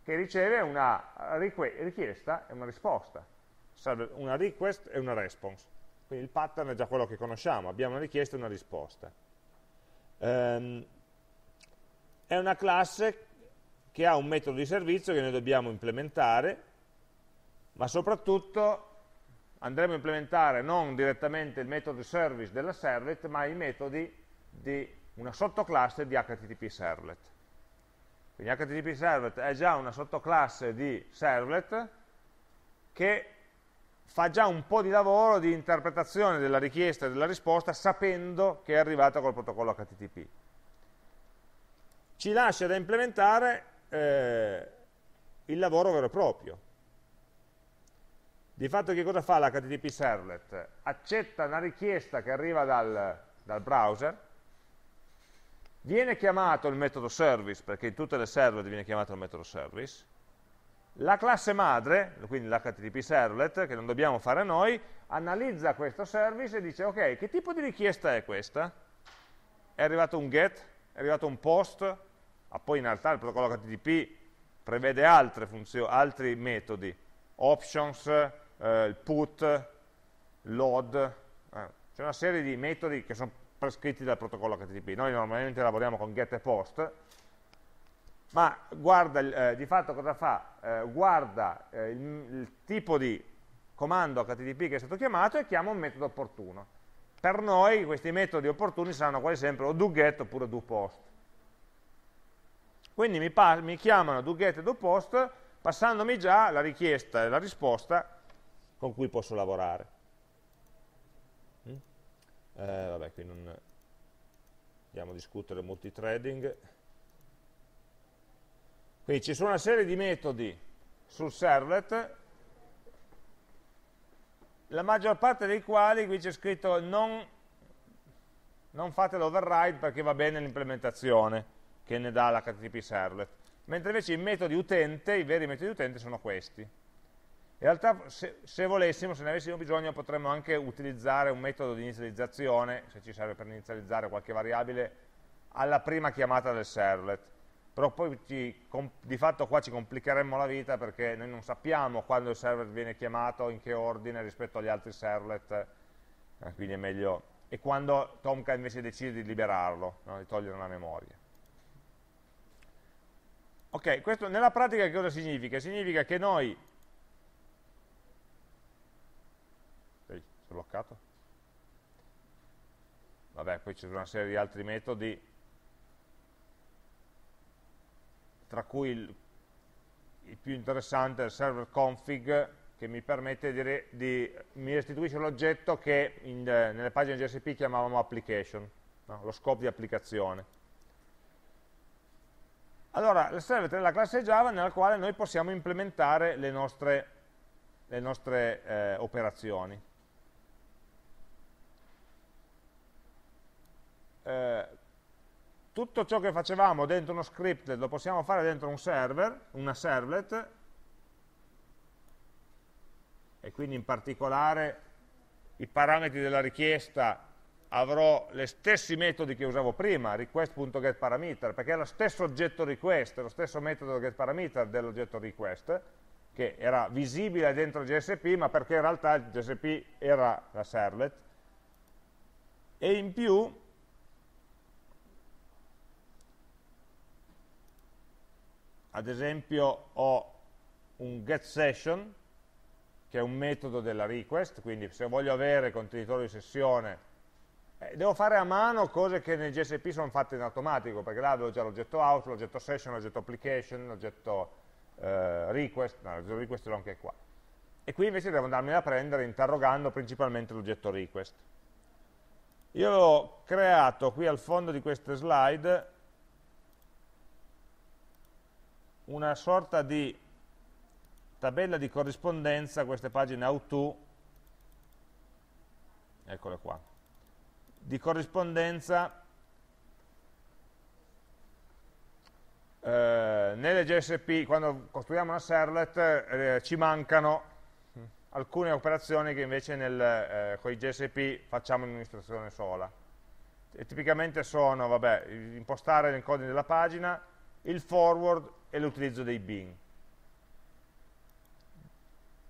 che riceve una richiesta e una risposta. Serve una request e una response. Quindi il pattern è già quello che conosciamo, abbiamo una richiesta e una risposta. È una classe che ha un metodo di servizio che noi dobbiamo implementare, ma soprattutto andremo a implementare non direttamente il metodo service della servlet, ma i metodi di una sottoclasse di HTTP servlet. Quindi HTTP servlet è già una sottoclasse di servlet che fa già un po' di lavoro di interpretazione della richiesta e della risposta sapendo che è arrivata col protocollo HTTP. Ci lascia da implementare il lavoro vero e proprio. Di fatto che cosa fa l'HTTP servlet? Accetta una richiesta che arriva dal browser, viene chiamato il metodo service, perché in tutte le servlet viene chiamato il metodo service, la classe madre, quindi l'HTTP servlet, che non dobbiamo fare noi, analizza questo service e dice, ok, che tipo di richiesta è questa? È arrivato un get, è arrivato un post, ma poi in realtà il protocollo HTTP prevede altre funzioni, altri metodi, options, il put, load, c'è una serie di metodi che sono prescritti dal protocollo HTTP. Noi normalmente lavoriamo con get e post, ma guarda di fatto cosa fa? Guarda il tipo di comando HTTP che è stato chiamato e chiama un metodo opportuno. Per noi questi metodi opportuni saranno quasi sempre o doGet oppure doPost. Quindi mi chiamano doGet e doPost passandomi già la richiesta e la risposta con cui posso lavorare. Vabbè, qui non andiamo a discutere multithreading. Quindi ci sono una serie di metodi sul servlet, la maggior parte dei quali, qui c'è scritto non fate l'override perché va bene l'implementazione che ne dà l'HTTP servlet, mentre invece i metodi utente, i veri metodi utente sono questi. In realtà se volessimo, se ne avessimo bisogno, potremmo anche utilizzare un metodo di inizializzazione, se ci serve per inizializzare qualche variabile, alla prima chiamata del servlet. Però poi di fatto qua ci complicheremmo la vita perché noi non sappiamo quando il servlet viene chiamato, in che ordine rispetto agli altri servlet, quindi è meglio. E quando Tomcat invece decide di liberarlo, no? Di togliere la memoria. Ok, questo nella pratica che cosa significa? Significa che noi bloccato. Vabbè, poi c'è una serie di altri metodi, tra cui il più interessante è il server config, che mi permette mi restituisce l'oggetto che nelle pagine JSP chiamavamo application, no? Lo scopo di applicazione. Allora, il server è la classe Java nella quale noi possiamo implementare le nostre operazioni. Tutto ciò che facevamo dentro uno scriptlet lo possiamo fare dentro un server, una servlet, e quindi in particolare i parametri della richiesta avrò gli stessi metodi che usavo prima, request.getParameter, perché è lo stesso oggetto request, lo stesso metodo getParameter dell'oggetto request, che era visibile dentro JSP, ma perché in realtà il JSP era la servlet, e in più ad esempio ho un getSession, che è un metodo della request, quindi se voglio avere contenitore di sessione, devo fare a mano cose che nel JSP sono fatte in automatico, perché là avevo già l'oggetto out, l'oggetto session, l'oggetto application, l'oggetto request, no, request l'ho anche qua. E qui invece devo andarmene a prendere interrogando principalmente l'oggetto request. Io l'ho creato qui al fondo di queste slide una sorta di tabella di corrispondenza a queste pagine how-to, eccole qua, di corrispondenza nelle JSP. Quando costruiamo una servlet ci mancano alcune operazioni che invece con i JSP facciamo in un'istruzione sola, e tipicamente sono, vabbè, impostare il codice della pagina, il forward e l'utilizzo dei bin.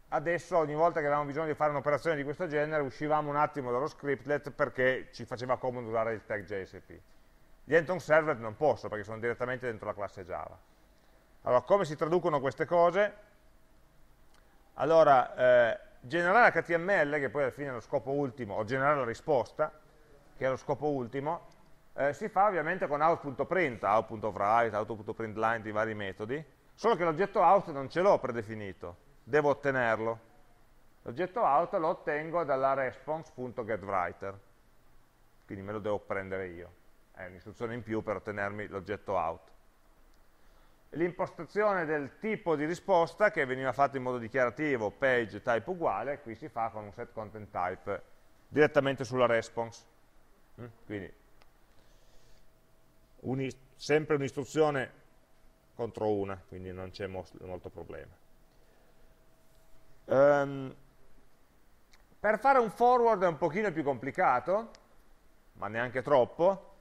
Adesso ogni volta che avevamo bisogno di fare un'operazione di questo genere uscivamo un attimo dallo scriptlet perché ci faceva comodo usare il tag JSP. Dentro un servlet non posso perché sono direttamente dentro la classe Java. Allora, come si traducono queste cose? Allora, generare HTML, che poi alla fine è lo scopo ultimo, o generare la risposta, che è lo scopo ultimo, si fa ovviamente con out.print, out.write, out.println, dei vari metodi, solo che l'oggetto out non ce l'ho predefinito, devo ottenerlo. L'oggetto out lo ottengo dalla response.getWriter, quindi me lo devo prendere io, è un'istruzione in più per ottenermi l'oggetto out. L'impostazione del tipo di risposta, che veniva fatta in modo dichiarativo, page type uguale, qui si fa con un set content type direttamente sulla response, quindi sempre un'istruzione contro una, quindi non c'è molto problema. Per fare un forward è un pochino più complicato, ma neanche troppo,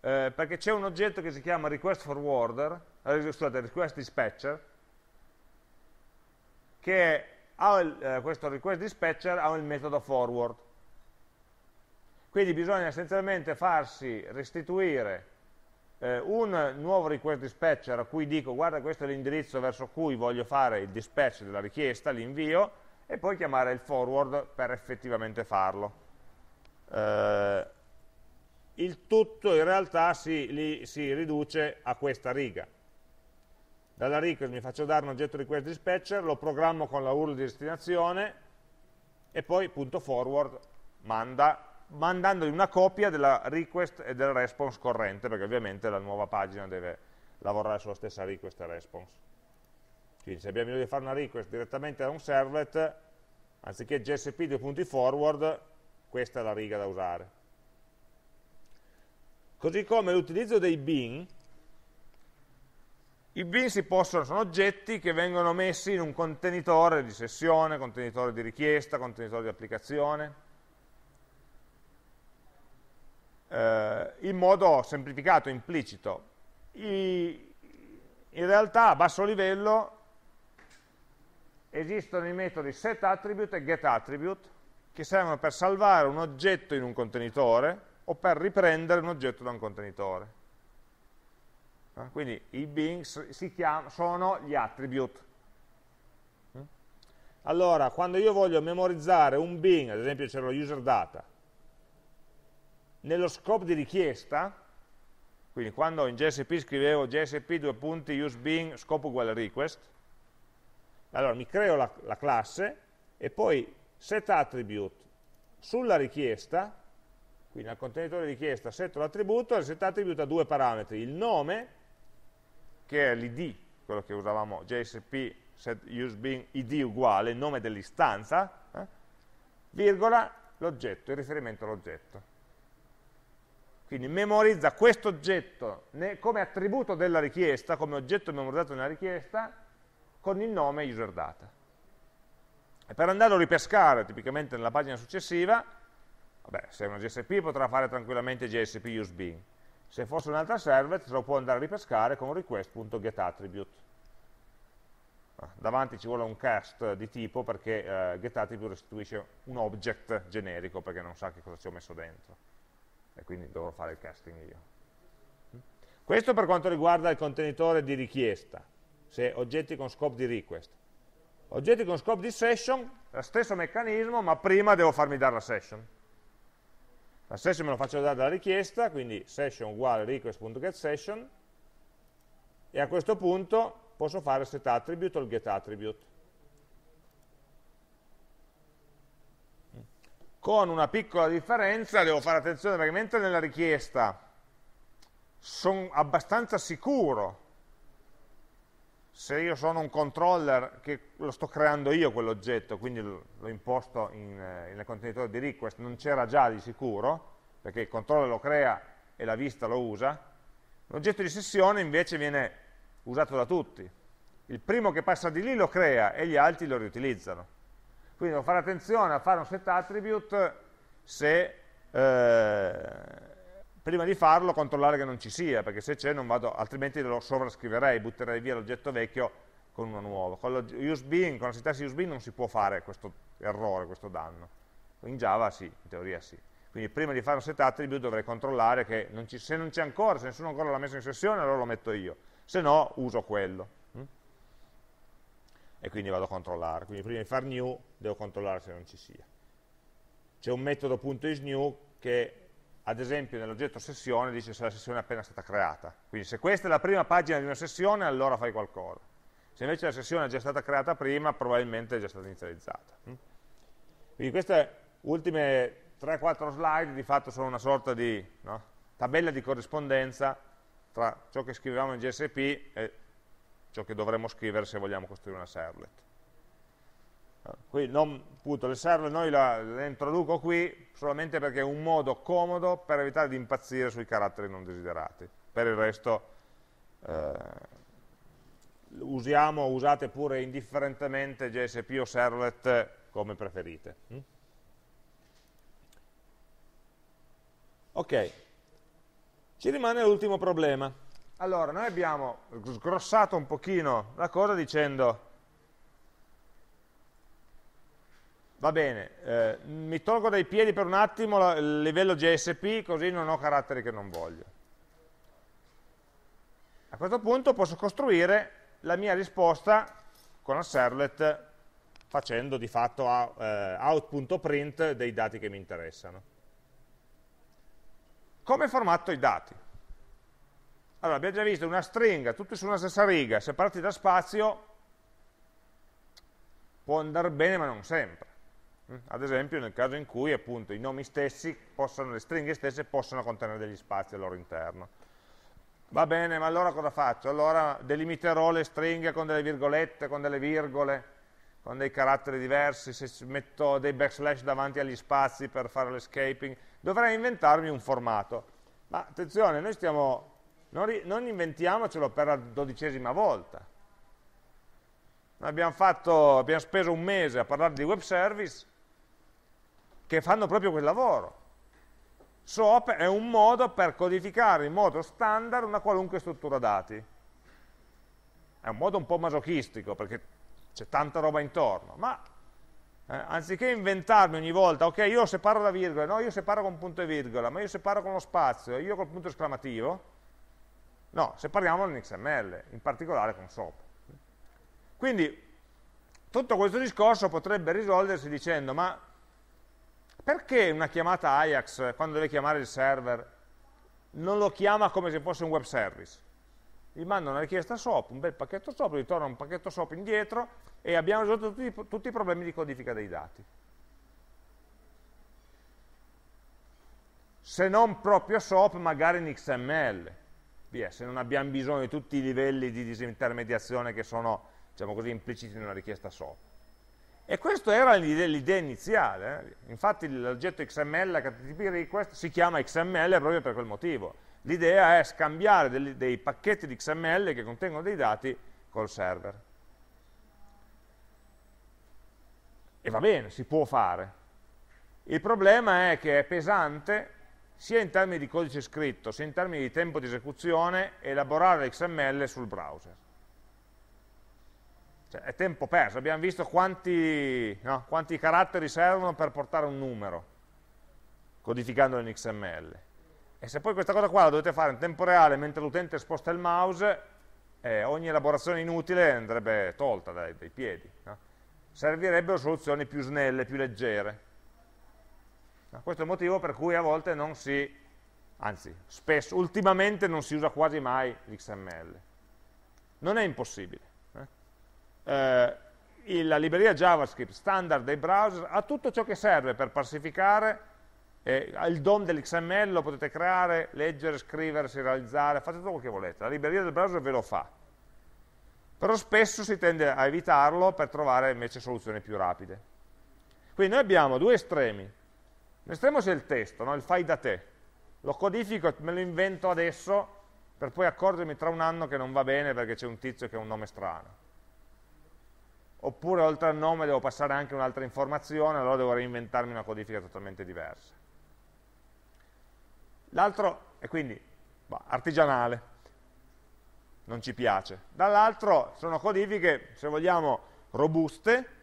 perché c'è un oggetto che si chiama request forwarder, scusate, request dispatcher, che ha questo request dispatcher ha il metodo forward, quindi bisogna essenzialmente farsi restituire un nuovo request dispatcher a cui dico guarda, questo è l'indirizzo verso cui voglio fare il dispatch della richiesta, l'invio, e poi chiamare il forward per effettivamente farlo. Il tutto in realtà si riduce a questa riga. Dalla request mi faccio dare un oggetto request dispatcher, lo programmo con la URL di destinazione e poi punto forward manda, mandandogli una copia della request e della response corrente, perché ovviamente la nuova pagina deve lavorare sulla stessa request e response. Quindi se abbiamo bisogno di fare una request direttamente da un servlet, anziché JSP due punti forward, questa è la riga da usare. Così come l'utilizzo dei bin. I bin sono oggetti che vengono messi in un contenitore di sessione, contenitore di richiesta, contenitore di applicazione, in modo semplificato, implicito. In realtà a basso livello esistono i metodi setAttribute e getAttribute, che servono per salvare un oggetto in un contenitore o per riprendere un oggetto da un contenitore. Quindi i bin sono gli attribute. Allora, quando io voglio memorizzare un bin, ad esempio c'è lo user data, nello scope di richiesta, quindi quando in JSP scrivevo JSP due punti use bin scope uguale request, allora mi creo la classe e poi setAttribute sulla richiesta, quindi al contenitore di richiesta setto l'attributo, e il setAttribute ha due parametri, il nome, che è l'id, quello che usavamo JSP set use bin id uguale, il nome dell'istanza, virgola l'oggetto, il riferimento all'oggetto. Quindi memorizza questo oggetto come attributo della richiesta, come oggetto memorizzato nella richiesta, con il nome user data. E per andarlo a ripescare, tipicamente nella pagina successiva, vabbè, se è una JSP potrà fare tranquillamente JSP use bin. Se fosse un'altra servlet lo può andare a ripescare con request.getAttribute. Davanti ci vuole un cast di tipo perché getAttribute restituisce un object generico perché non sa che cosa ci ho messo dentro. E quindi dovrò fare il casting io. Questo per quanto riguarda il contenitore di richiesta, se oggetti con scope di request. Oggetti con scope di session, lo stesso meccanismo, ma prima devo farmi dare la session. La session me la faccio dare dalla richiesta, quindi session uguale request.getSession, e a questo punto posso fare setAttribute o il getAttribute. Con una piccola differenza, devo fare attenzione perché mentre nella richiesta sono abbastanza sicuro, se io sono un controller, che lo sto creando io quell'oggetto, quindi lo imposto nel contenitore di request, non c'era già di sicuro, perché il controller lo crea e la vista lo usa. L'oggetto di sessione invece viene usato da tutti. Il primo che passa di lì lo crea e gli altri lo riutilizzano. Quindi devo fare attenzione a fare un setAttribute se... prima di farlo controllare che non ci sia, perché se c'è non vado, altrimenti lo sovrascriverei, butterei via l'oggetto vecchio con uno nuovo. Con lo useBean, con la sintassi useBean non si può fare questo errore, questo danno. In Java sì, in teoria sì. Quindi prima di fare un setAttribute dovrei controllare che non ci, se non c'è ancora, se nessuno ancora l'ha messo in sessione, allora lo metto io, se no uso quello. E quindi vado a controllare. Quindi prima di fare new devo controllare se non ci sia. C'è un metodo .isNew che ad esempio nell'oggetto sessione dice se la sessione è appena stata creata, quindi se questa è la prima pagina di una sessione allora fai qualcosa, se invece la sessione è già stata creata prima probabilmente è già stata inizializzata. Quindi queste ultime 3-4 slide di fatto sono una sorta di tabella di corrispondenza tra ciò che scriviamo in JSP e ciò che dovremmo scrivere se vogliamo costruire una servlet. Qui non, appunto, le servlet noi le introduco qui solamente perché è un modo comodo per evitare di impazzire sui caratteri non desiderati. Per il resto usate pure indifferentemente JSP o servlet come preferite. Ok, ci rimane l'ultimo problema. Allora, noi abbiamo sgrossato un pochino la cosa dicendo: va bene, mi tolgo dai piedi per un attimo il livello JSP, così non ho caratteri che non voglio. A questo punto posso costruire la mia risposta con la servlet facendo di fatto out.print dei dati che mi interessano. Come formatto i dati? Allora, abbiamo già visto una stringa, tutti su una stessa riga, separati da spazio, può andare bene ma non sempre. Ad esempio nel caso in cui appunto i nomi stessi, le stringhe stesse possono contenere degli spazi al loro interno. Va bene, ma allora cosa faccio? Allora delimiterò le stringhe con delle virgolette, con delle virgole, con dei caratteri diversi, se metto dei backslash davanti agli spazi per fare l'escaping. Dovrei inventarmi un formato. Ma attenzione, noi non inventiamocelo per la 12ª volta. Abbiamo speso un mese a parlare di web service che fanno proprio quel lavoro. SOAP è un modo per codificare in modo standard una qualunque struttura dati. È un modo un po' masochistico perché c'è tanta roba intorno, ma anziché inventarmi ogni volta, ok, io separo la virgola, no, io separo con punto e virgola, ma io separo con lo spazio, io col punto esclamativo, no, separiamolo in XML, in particolare con SOAP. Quindi tutto questo discorso potrebbe risolversi dicendo: ma perché una chiamata AJAX, quando deve chiamare il server, non lo chiama come se fosse un web service? Gli manda una richiesta SOAP, un bel pacchetto SOAP, ritorna un pacchetto SOAP indietro e abbiamo risolto tutti i problemi di codifica dei dati. Se non proprio SOAP, magari in XML, se non abbiamo bisogno di tutti i livelli di disintermediazione che sono, diciamo così, impliciti in una richiesta SOAP. E questa era l'idea iniziale, infatti l'oggetto XMLHTTPRequest si chiama XML proprio per quel motivo. L'idea è scambiare dei pacchetti di XML che contengono dei dati col server. E va bene, si può fare. Il problema è che è pesante sia in termini di codice scritto, sia in termini di tempo di esecuzione, elaborare l'XML sul browser. Cioè, è tempo perso, abbiamo visto quanti caratteri servono per portare un numero, codificandolo in XML. E se poi questa cosa qua la dovete fare in tempo reale, mentre l'utente sposta il mouse, ogni elaborazione inutile andrebbe tolta dai piedi. Servirebbero soluzioni più snelle, più leggere. Questo è il motivo per cui a volte non si, anzi, spesso, ultimamente non si usa quasi mai l'XML. Non è impossibile. la libreria JavaScript standard dei browser ha tutto ciò che serve per parsificare, il DOM dell'XML lo potete creare, leggere, scrivere, serializzare, fate tutto quello che volete, la libreria del browser ve lo fa, però spesso si tende a evitarlo per trovare invece soluzioni più rapide. Quindi noi abbiamo due estremi, l'estremo c'è il testo, no? Il fai da te, lo codifico, me lo invento adesso per poi accorgermi tra un anno che non va bene perché c'è un tizio che ha un nome strano. Oppure oltre al nome devo passare anche un'altra informazione, allora devo reinventarmi una codifica totalmente diversa. L'altro è quindi artigianale, non ci piace. Dall'altro sono codifiche, se vogliamo, robuste,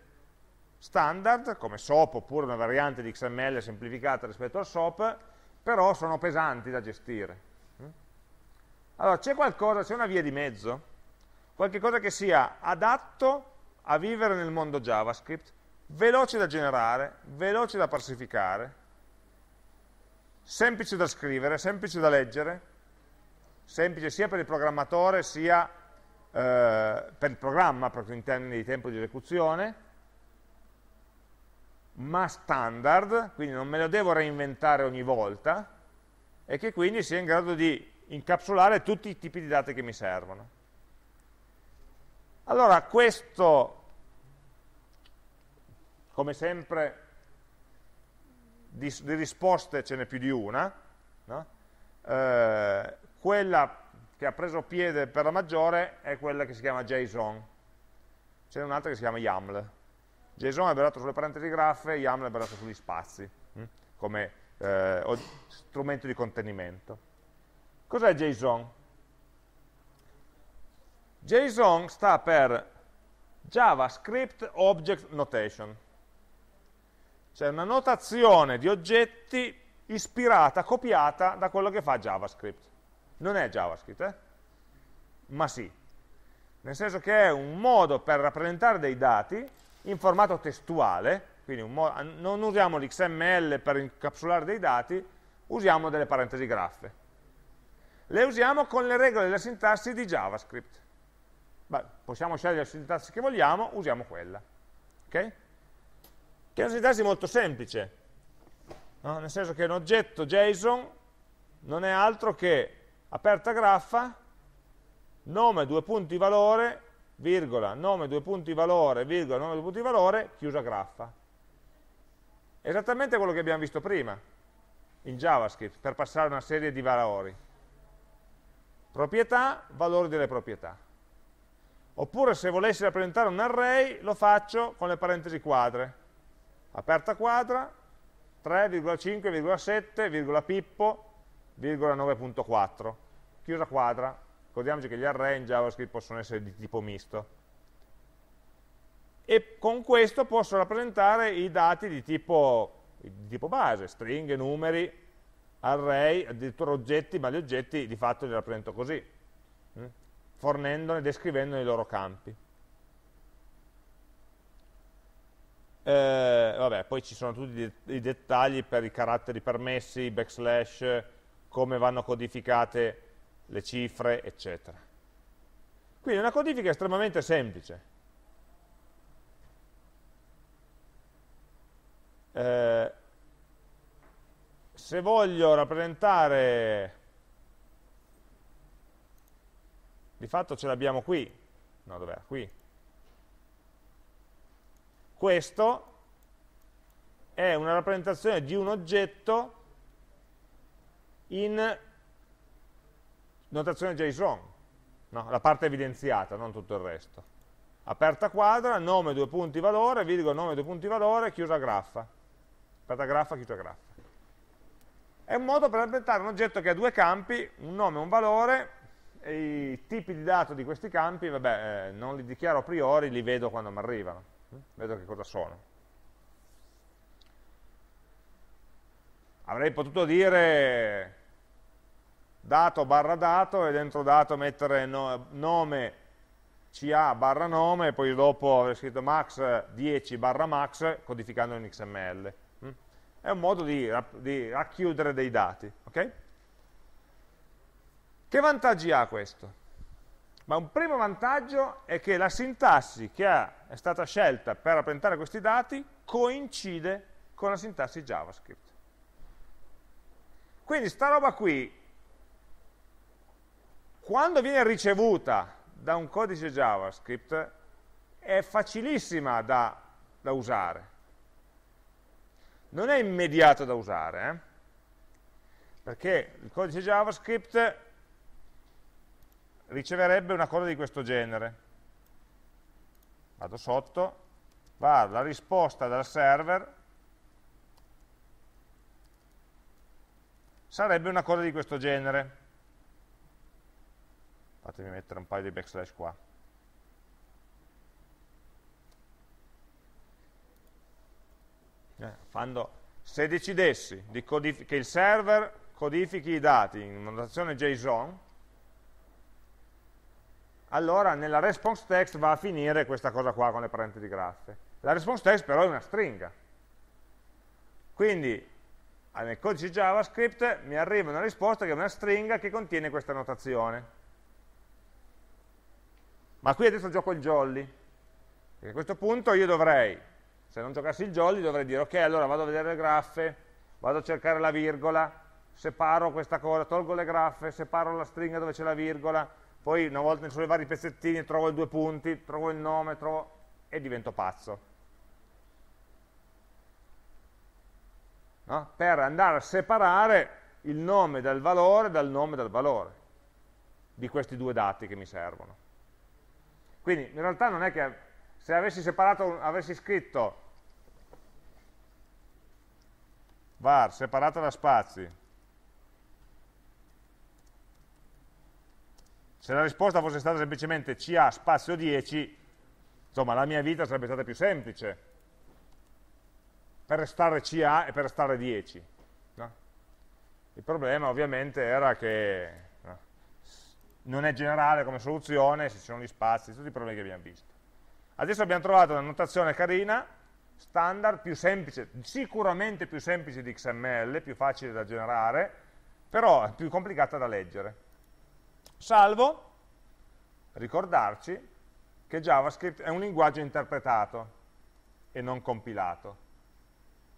standard, come SOAP oppure una variante di XML semplificata rispetto al SOAP, però sono pesanti da gestire. Allora c'è qualcosa, c'è una via di mezzo, qualche cosa che sia adatto a vivere nel mondo JavaScript, veloce da generare, veloce da parsificare, semplice da scrivere, semplice da leggere, semplice sia per il programmatore sia per il programma, proprio in termini di tempo di esecuzione, ma standard, quindi non me lo devo reinventare ogni volta, e che quindi sia in grado di incapsulare tutti i tipi di dati che mi servono. Allora, questo, come sempre, di risposte ce n'è più di una, no? Quella che ha preso piede per la maggiore è quella che si chiama JSON, c'è un'altra che si chiama YAML. JSON è basato sulle parentesi graffe, YAML è basato sugli spazi, come strumento di contenimento. Cos'è JSON? JSON sta per JavaScript Object Notation, cioè una notazione di oggetti ispirata, copiata da quello che fa JavaScript. Non è JavaScript, ma sì, nel senso che è un modo per rappresentare dei dati in formato testuale, quindi non usiamo l'XML per incapsulare dei dati, usiamo delle parentesi graffe. Le usiamo con le regole della sintassi di JavaScript. Beh, possiamo scegliere la sintassi che vogliamo, usiamo quella, okay? Che è una sintassi molto semplice, no? Nel senso che un oggetto JSON non è altro che aperta graffa, nome due punti valore, virgola, nome due punti valore, virgola, nome due punti valore, chiusa graffa. Esattamente quello che abbiamo visto prima in JavaScript per passare una serie di valori, proprietà, valori delle proprietà. Oppure se volessi rappresentare un array lo faccio con le parentesi quadre, aperta quadra, 3,5,7, pippo, 9,4, chiusa quadra. Ricordiamoci che gli array in JavaScript possono essere di tipo misto. E con questo posso rappresentare i dati di tipo base, stringhe, numeri, array, addirittura oggetti, ma gli oggetti di fatto li rappresento così, fornendone, descrivendone i loro campi. Vabbè, poi ci sono tutti i dettagli per i caratteri permessi, i backslash, come vanno codificate le cifre, eccetera. Quindi una codifica estremamente semplice. Se voglio rappresentare... Di fatto ce l'abbiamo qui, no, dov'è? Qui. Questo è una rappresentazione di un oggetto in notazione JSON, no? La parte evidenziata, non tutto il resto. Aperta quadra, nome due punti valore, virgola nome due punti valore, chiusa graffa. Aperta graffa, chiusa graffa. È un modo per rappresentare un oggetto che ha due campi, un nome e un valore. E i tipi di dato di questi campi, vabbè, non li dichiaro a priori, li vedo quando mi arrivano, vedo che cosa sono. Avrei potuto dire dato barra dato e dentro dato mettere nome ca barra nome, e poi dopo avrei scritto max 10 barra max codificando in XML. È un modo di racchiudere dei dati, ok? Che vantaggi ha questo? Ma un primo vantaggio è che la sintassi che è stata scelta per rappresentare questi dati coincide con la sintassi JavaScript. Quindi sta roba qui, quando viene ricevuta da un codice JavaScript, è facilissima da usare. Non è immediato da usare, perché il codice JavaScript riceverebbe una cosa di questo genere. Vado sotto, va la risposta dal server, sarebbe una cosa di questo genere. Fatemi mettere un paio di backslash qua. Se decidessi che il server codifichi i dati in notazione JSON, allora nella response text va a finire questa cosa qua con le parentesi grasse. La response text però è una stringa. Quindi nel codice JavaScript mi arriva una risposta che è una stringa che contiene questa notazione. Ma qui adesso gioco il jolly. Perché a questo punto io dovrei, se non giocassi il jolly, dovrei dire ok, allora vado a vedere le graffe, vado a cercare la virgola, separo questa cosa, tolgo le graffe, separo la stringa dove c'è la virgola, poi una volta sono i vari pezzettini, trovo i due punti, trovo il nome, e divento pazzo. No? Per andare a separare il nome dal valore, di questi due dati che mi servono. Quindi in realtà non è che se avessi separato, avessi scritto var separato da spazi, se la risposta fosse stata semplicemente CA spazio 10, insomma la mia vita sarebbe stata più semplice per restare CA e per restare 10. No? Il problema ovviamente era che non è generale come soluzione, se ci sono gli spazi, tutti i problemi che abbiamo visto. Adesso abbiamo trovato una notazione carina, standard, più semplice, sicuramente più semplice di XML, più facile da generare, però più complicata da leggere. Salvo ricordarci che JavaScript è un linguaggio interpretato e non compilato,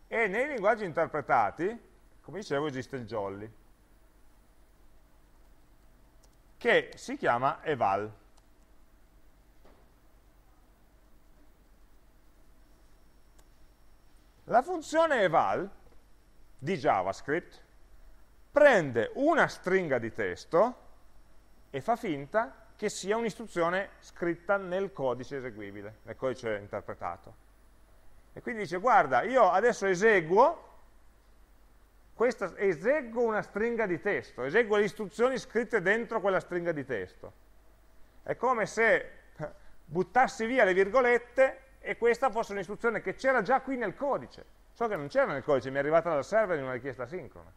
e nei linguaggi interpretati, come dicevo, esiste il jolly che si chiama eval. La funzione eval di JavaScript prende una stringa di testo e fa finta che sia un'istruzione scritta nel codice eseguibile, nel codice interpretato. E quindi dice, guarda, io adesso eseguo una stringa di testo, eseguo le istruzioni scritte dentro quella stringa di testo. È come se buttassi via le virgolette e questa fosse un'istruzione che c'era già qui nel codice. So che non c'era nel codice, mi è arrivata dal server in una richiesta asincrona.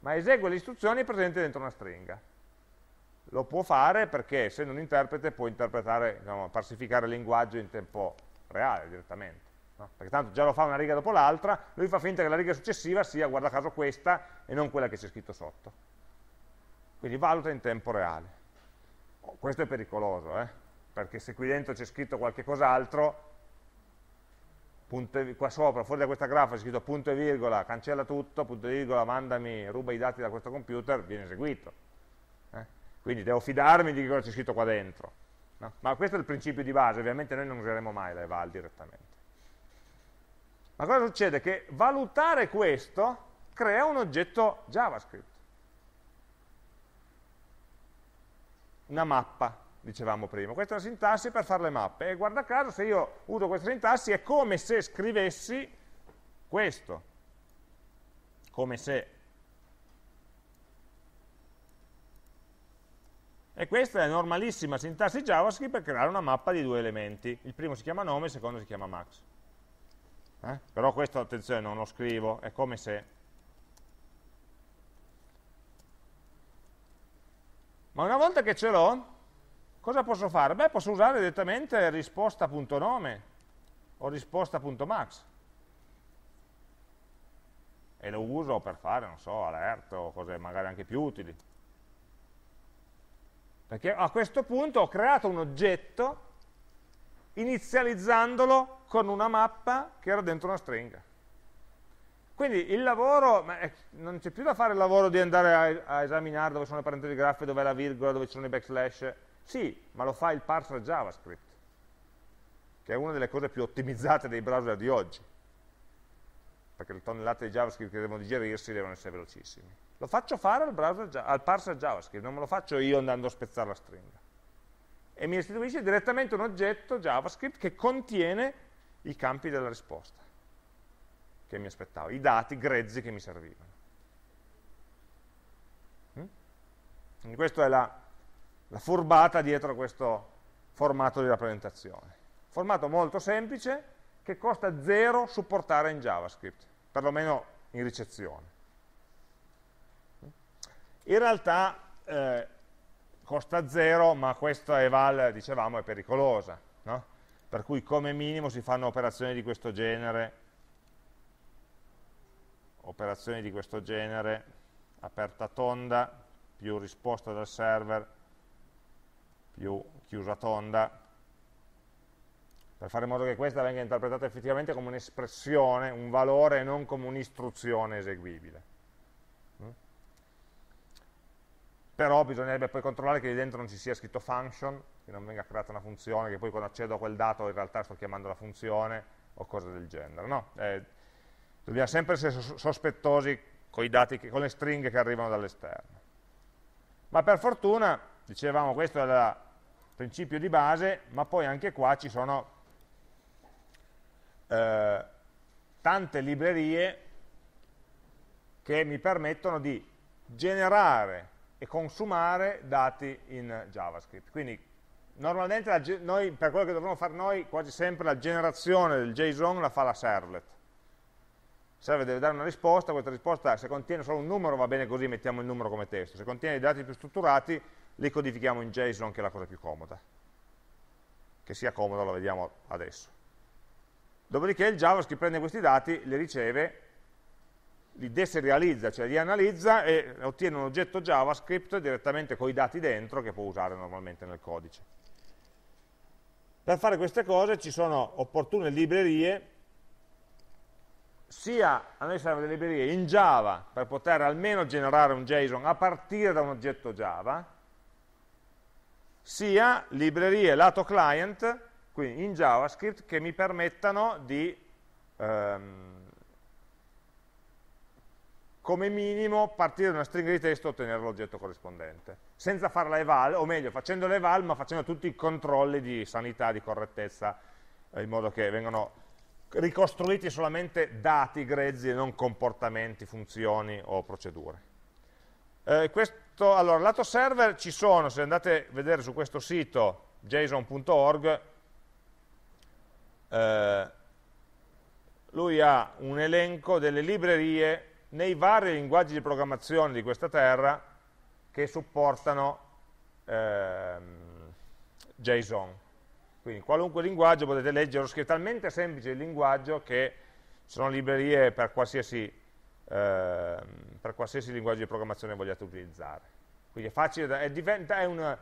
Ma esegue le istruzioni presenti dentro una stringa. Lo può fare perché, essendo un interprete, può interpretare, diciamo, parsificare il linguaggio in tempo reale direttamente, no? Perché tanto già lo fa una riga dopo l'altra, lui fa finta che la riga successiva sia, guarda caso, questa e non quella che c'è scritto sotto. Quindi valuta in tempo reale. Oh, questo è pericoloso, perché se qui dentro c'è scritto qualche cos'altro, qua sopra, fuori da questa graffa, c'è scritto punto e virgola, cancella tutto, punto e virgola, mandami, ruba i dati da questo computer, viene eseguito. Quindi devo fidarmi di cosa c'è scritto qua dentro. No? Ma questo è il principio di base, ovviamente noi non useremo mai la eval direttamente. Ma cosa succede? Che valutare questo crea un oggetto JavaScript. Una mappa, dicevamo prima. Questa è una sintassi per fare le mappe. E guarda caso, se io uso questa sintassi è come se scrivessi questo. Come se... E questa è la normalissima sintassi JavaScript per creare una mappa di due elementi. Il primo si chiama nome, il secondo si chiama max. Però questo, attenzione, non lo scrivo, è come se. Ma una volta che ce l'ho, cosa posso fare? Beh, posso usare direttamente risposta.nome o risposta.max. E lo uso per fare, non so, alert o cose magari anche più utili. perché a questo punto ho creato un oggetto inizializzandolo con una mappa che era dentro una stringa. Quindi il lavoro, non c'è più da fare il lavoro di andare a esaminare dove sono le parentesi grafiche, dove è la virgola, dove ci sono i backslash. Sì, ma lo fa il parser JavaScript, che è una delle cose più ottimizzate dei browser di oggi, perché le tonnellate di JavaScript che devono digerirsi devono essere velocissimi. Lo faccio fare al parser JavaScript, non me lo faccio io andando a spezzare la stringa. E mi restituisce direttamente un oggetto JavaScript che contiene i campi della risposta che mi aspettavo, i dati grezzi che mi servivano. Quindi questa è la furbata dietro questo formato di rappresentazione. Formato molto semplice, che costa zero supportare in JavaScript, perlomeno in ricezione. In realtà costa zero, ma questa eval, dicevamo, è pericolosa, no? Per cui come minimo si fanno operazioni di questo genere, aperta tonda, più risposta dal server, più chiusa tonda, per fare in modo che questa venga interpretata effettivamente come un'espressione, un valore, e non come un'istruzione eseguibile. Però bisognerebbe poi controllare che lì dentro non ci sia scritto function, che non venga creata una funzione, che poi quando accedo a quel dato in realtà sto chiamando la funzione, o cose del genere. No, dobbiamo sempre essere sospettosi con le stringhe che arrivano dall'esterno. Ma per fortuna, dicevamo, questo è il principio di base, ma poi anche qua ci sono tante librerie che mi permettono di generare e consumare dati in JavaScript. Quindi normalmente noi, per quello che dovremmo fare noi, quasi sempre la generazione del JSON la fa la servlet. Serve deve dare una risposta, questa risposta se contiene solo un numero va bene così, mettiamo il numero come testo, se contiene i dati più strutturati li codifichiamo in JSON, che è la cosa più comoda, che sia comoda lo vediamo adesso. Dopodiché il JavaScript prende questi dati, li riceve, li deserializza, cioè li analizza e ottiene un oggetto JavaScript direttamente con i dati dentro che può usare normalmente nel codice. Per fare queste cose ci sono opportune librerie. Sia a noi servono delle librerie in Java per poter almeno generare un JSON a partire da un oggetto Java, sia librerie lato client, quindi in JavaScript, che mi permettano di come minimo partire da una stringa di testo e ottenere l'oggetto corrispondente, senza fare la eval, o meglio facendo l'eval ma facendo tutti i controlli di sanità, di correttezza, in modo che vengano ricostruiti solamente dati grezzi e non comportamenti, funzioni o procedure. Allora, lato server ci sono, se andate a vedere su questo sito json.org, lui ha un elenco delle librerie nei vari linguaggi di programmazione di questa terra che supportano JSON. Quindi qualunque linguaggio potete leggere, è talmente semplice il linguaggio che ci sono librerie per qualsiasi linguaggio di programmazione vogliate utilizzare. Quindi è facile, è un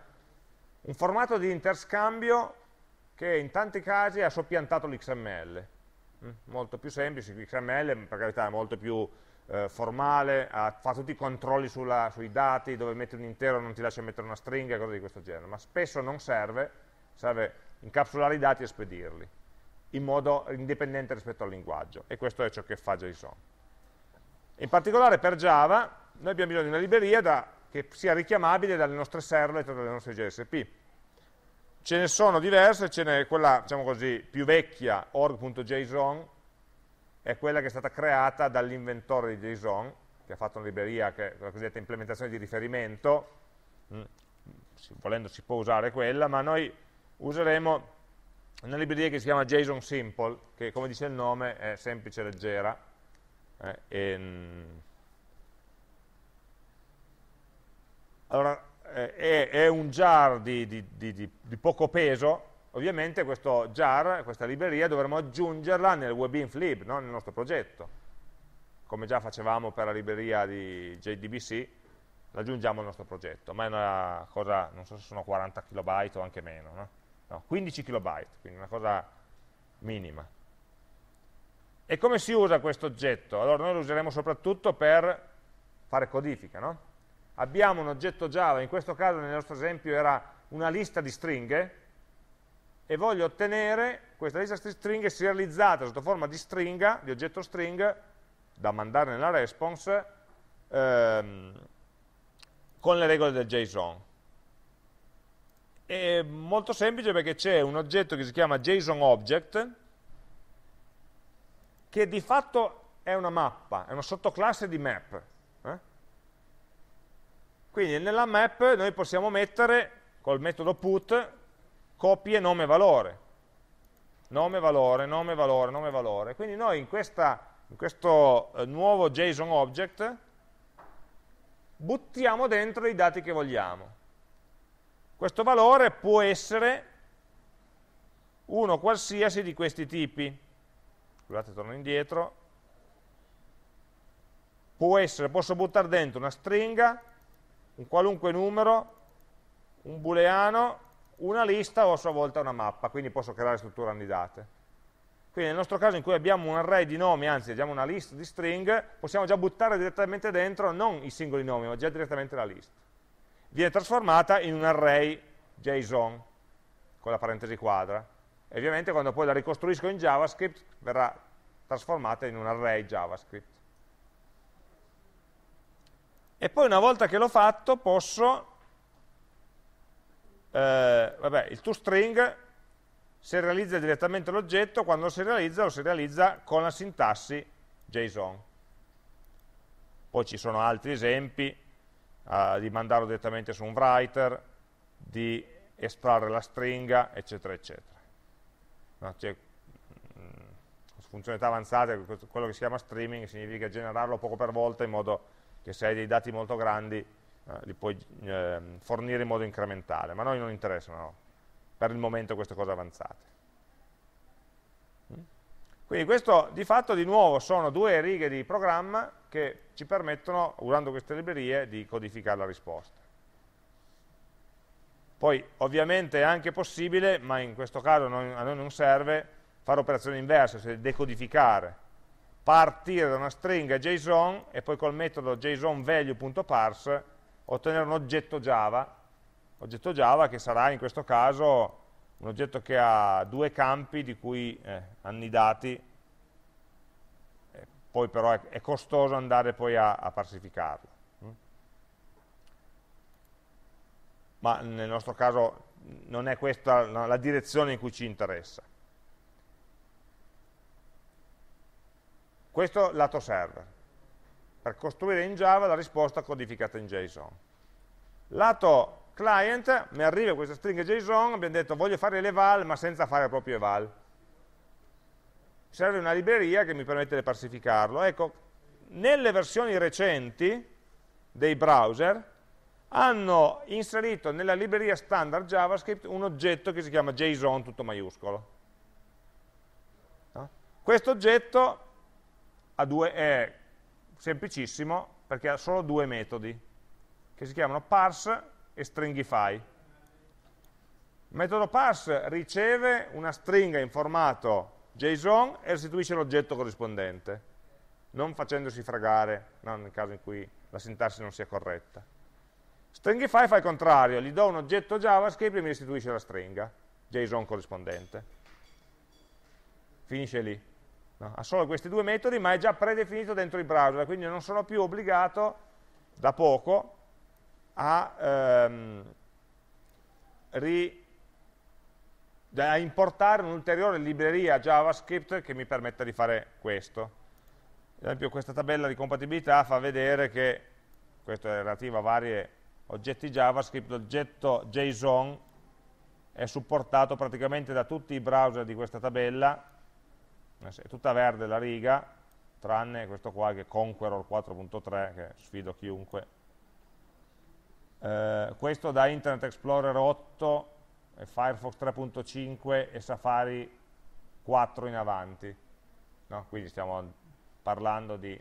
formato di interscambio che in tanti casi ha soppiantato l'XML, molto più semplice. L'XML per carità è molto più formale, fa tutti i controlli sui dati, dove metti un intero non ti lascia mettere una stringa, cose di questo genere, ma spesso non serve incapsulare i dati e spedirli in modo indipendente rispetto al linguaggio, e questo è ciò che fa JSON. In particolare per Java noi abbiamo bisogno di una libreria che sia richiamabile dalle nostre servlet o dalle nostre JSP. Ce ne sono diverse, ce n'è quella, diciamo così, più vecchia, org.json, è quella che è stata creata dall'inventore di JSON, che ha fatto una libreria che è la cosiddetta implementazione di riferimento. Volendo si può usare quella, ma noi useremo una libreria che si chiama JSON Simple, che come dice il nome è semplice e leggera, è un jar di poco peso. Ovviamente questo jar, questa libreria, dovremo aggiungerla nel webinflib, no? Nel nostro progetto, come già facevamo per la libreria di JDBC, l'aggiungiamo al nostro progetto, ma è una cosa, non so se sono 40 kilobyte o anche meno, no? No, 15 kilobyte, quindi una cosa minima. E come si usa questo oggetto? Allora noi lo useremo soprattutto per fare codifica, no? Abbiamo un oggetto Java, in questo caso nel nostro esempio era una lista di stringhe, e voglio ottenere questa lista di stringhe serializzata sotto forma di stringa, di oggetto string, da mandare nella response, con le regole del JSON. È molto semplice perché c'è un oggetto che si chiama JSON Object, che di fatto è una mappa, è una sottoclasse di map. Quindi nella map noi possiamo mettere, col metodo put, copie nome valore. Nome valore, nome valore, nome valore. Quindi noi in questo nuovo JSON object buttiamo dentro i dati che vogliamo. Questo valore può essere uno qualsiasi di questi tipi. Scusate, torno indietro. Può essere, posso buttare dentro una stringa, un qualunque numero, un booleano, una lista o a sua volta una mappa, quindi posso creare strutture annidate. Quindi nel nostro caso in cui abbiamo un array di nomi, anzi abbiamo una lista di string, possiamo già buttare direttamente dentro non i singoli nomi, ma già direttamente la lista. Viene trasformata in un array JSON, con la parentesi quadra, e ovviamente quando poi la ricostruisco in JavaScript verrà trasformata in un array JavaScript. E poi una volta che l'ho fatto posso, il toString serializza direttamente l'oggetto, quando lo serializza con la sintassi JSON. Poi ci sono altri esempi, di mandarlo direttamente su un writer, di estrarre la stringa, eccetera, eccetera. No, c'è funzionalità avanzata, quello che si chiama streaming, significa generarlo poco per volta in modo che se hai dei dati molto grandi li puoi fornire in modo incrementale, ma a noi non interessano per il momento queste cose avanzate. Quindi questo di fatto di nuovo sono due righe di programma che ci permettono, usando queste librerie, di codificare la risposta. Poi ovviamente è anche possibile, ma in questo caso a noi non serve, fare operazioni inverse, cioè decodificare, partire da una stringa JSON e poi col metodo JSONValue.parse ottenere un oggetto Java che sarà in questo caso un oggetto che ha due campi di cui annidati, poi però è costoso andare poi a parsificarlo. Ma nel nostro caso non è questa la direzione in cui ci interessa. Questo lato server, per costruire in Java la risposta codificata in JSON. Lato client, mi arriva questa stringa JSON, abbiamo detto voglio fare l'eval ma senza fare proprio eval. Mi serve una libreria che mi permette di parsificarlo. Ecco, nelle versioni recenti dei browser hanno inserito nella libreria standard JavaScript un oggetto che si chiama JSON tutto maiuscolo. No? Questo oggetto è semplicissimo perché ha solo due metodi che si chiamano parse e stringify. Il metodo parse riceve una stringa in formato JSON e restituisce l'oggetto corrispondente, non facendosi fregare, no, nel caso in cui la sintassi non sia corretta. Stringify fa il contrario, gli do un oggetto JavaScript e mi restituisce la stringa JSON corrispondente. Finisce lì. No, ha solo questi due metodi, ma è già predefinito dentro i browser, quindi non sono più obbligato da poco a importare un'ulteriore libreria JavaScript che mi permetta di fare questo. Ad esempio questa tabella di compatibilità fa vedere che, questo è relativo a vari oggetti JavaScript, l'oggetto JSON è supportato praticamente da tutti i browser di questa tabella. È tutta verde la riga, tranne questo qua che è Conqueror 4.3, che sfido chiunque. Questo da Internet Explorer 8, e Firefox 3.5 e Safari 4 in avanti. No? Quindi stiamo parlando di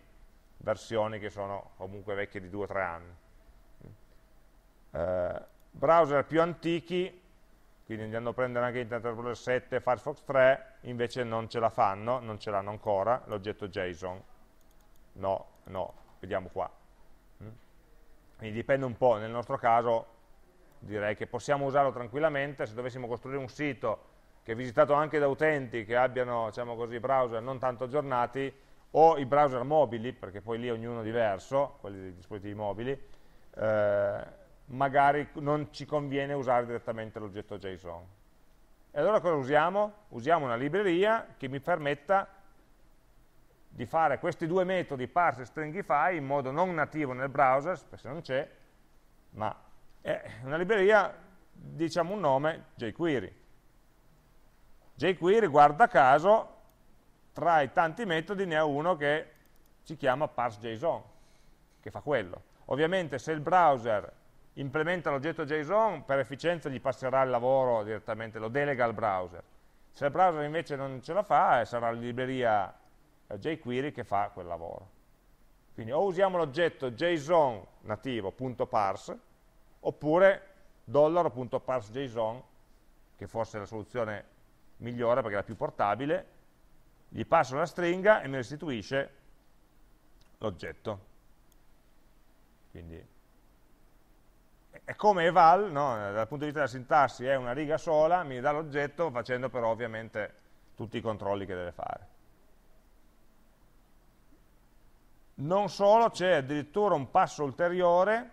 versioni che sono comunque vecchie di 2 o 3 anni. browser più antichi, quindi andiamo a prendere anche Internet Explorer 7, Firefox 3, invece non ce la fanno, non ce l'hanno ancora, l'oggetto JSON. No, no, vediamo qua. Quindi dipende un po', nel nostro caso direi che possiamo usarlo tranquillamente. Se dovessimo costruire un sito che è visitato anche da utenti che abbiano, diciamo così, browser non tanto aggiornati, o i browser mobili, perché poi lì ognuno è diverso, quelli dei dispositivi mobili, magari non ci conviene usare direttamente l'oggetto JSON. E allora cosa usiamo? Usiamo una libreria che mi permetta di fare questi due metodi, parse e stringify, in modo non nativo nel browser, spesso non c'è, ma è una libreria, diciamo un nome, jQuery. jQuery, guarda caso, tra i tanti metodi ne ha uno che si chiama parseJSON, che fa quello. Ovviamente se il browser implementa l'oggetto JSON, per efficienza gli passerà il lavoro direttamente, lo delega al browser. Se il browser invece non ce la fa, sarà la libreria jQuery che fa quel lavoro. Quindi o usiamo l'oggetto JSON nativo.parse, oppure $.parseJSON, che fosse la soluzione migliore perché è la più portabile, gli passo la stringa e mi restituisce l'oggetto. Quindi è come eval, no? Dal punto di vista della sintassi è una riga sola, mi dà l'oggetto facendo però ovviamente tutti i controlli che deve fare. Non solo, c'è addirittura un passo ulteriore,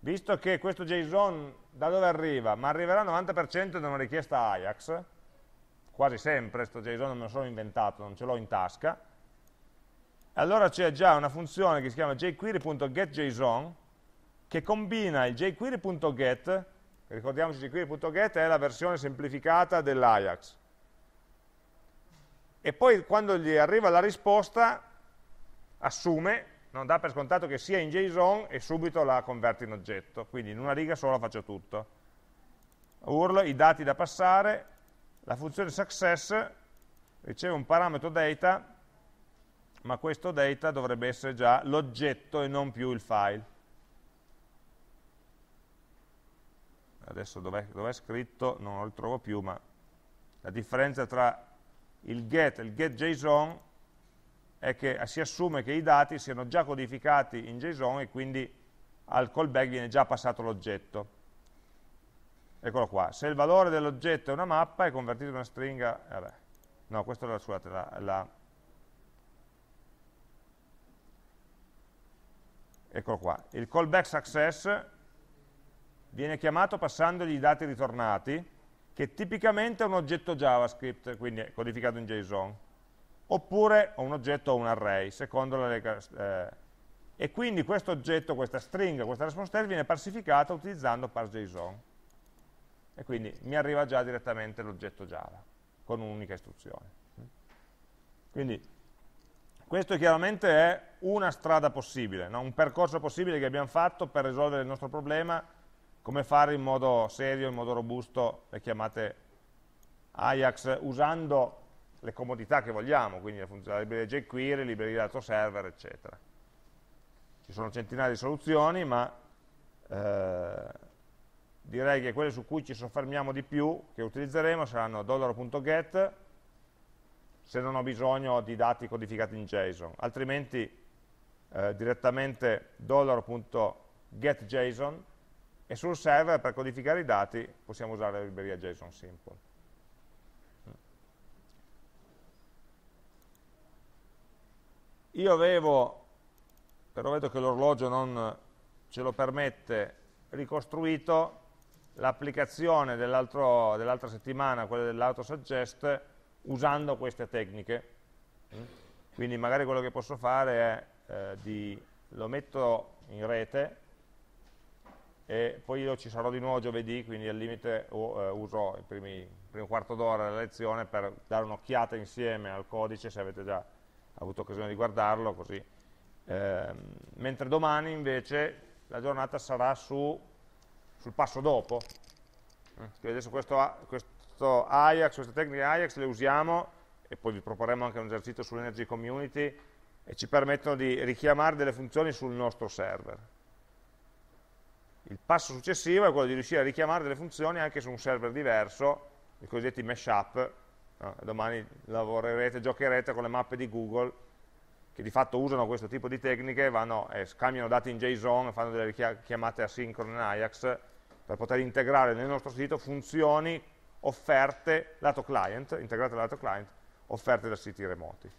visto che questo JSON da dove arriva? Ma arriverà al 90% da una richiesta AJAX, quasi sempre, questo JSON non me lo sono inventato, non ce l'ho in tasca. Allora c'è già una funzione che si chiama jQuery.getJSON, che combina il jQuery.get, ricordiamoci jQuery.get è la versione semplificata dell'AJAX, e poi quando gli arriva la risposta assume, non dà per scontato che sia in JSON e subito la converte in oggetto, quindi in una riga sola faccio tutto. URL, i dati da passare, la funzione success riceve un parametro data, ma questo data dovrebbe essere già l'oggetto e non più il file. Adesso dov'è scritto non lo trovo più, ma la differenza tra il get e il getJSON è che si assume che i dati siano già codificati in JSON e quindi al callback viene già passato l'oggetto. Eccolo qua, se il valore dell'oggetto è una mappa è convertito in una stringa, vabbè. No, questa è la, scusate, eccolo qua, il callback success viene chiamato passandogli i dati ritornati, che tipicamente è un oggetto JavaScript, quindi è codificato in JSON, oppure un oggetto o un array, secondo la e quindi questo oggetto, questa stringa, questa response viene parsificata utilizzando parseJSON, e quindi mi arriva già direttamente l'oggetto Java, con un'unica istruzione. Quindi questo chiaramente è una strada possibile, no? Un percorso possibile che abbiamo fatto per risolvere il nostro problema, come fare in modo serio, in modo robusto le chiamate AJAX, usando le comodità che vogliamo, quindi la libreria jQuery, libreria dato server, eccetera. Ci sono centinaia di soluzioni, ma direi che quelle su cui ci soffermiamo di più, che utilizzeremo, saranno $.get, se non ho bisogno di dati codificati in JSON, altrimenti direttamente $.getJSON, e sul server per codificare i dati possiamo usare la libreria JSON Simple. Io avevo, però vedo che l'orologio non ce lo permette, ricostruito l'applicazione dell'altra settimana, quella dell'autosuggest, usando queste tecniche. Quindi magari quello che posso fare è, lo metto in rete e poi io ci sarò di nuovo giovedì, quindi al limite uso il primo quarto d'ora della lezione per dare un'occhiata insieme al codice, se avete già avuto occasione di guardarlo, così. Mentre domani invece la giornata sarà sul passo dopo. Adesso questo AJAX, queste tecniche AJAX le usiamo, e poi vi proporremo anche un esercizio sull'Energy Community, e ci permettono di richiamare delle funzioni sul nostro server. Il passo successivo è quello di riuscire a richiamare delle funzioni anche su un server diverso, i cosiddetti Mashup. Domani lavorerete, giocherete con le mappe di Google, che di fatto usano questo tipo di tecniche, vanno e scambiano dati in JSON, fanno delle chiamate asincrone in AJAX, per poter integrare nel nostro sito funzioni offerte lato client, integrate dal lato client, offerte da siti remoti.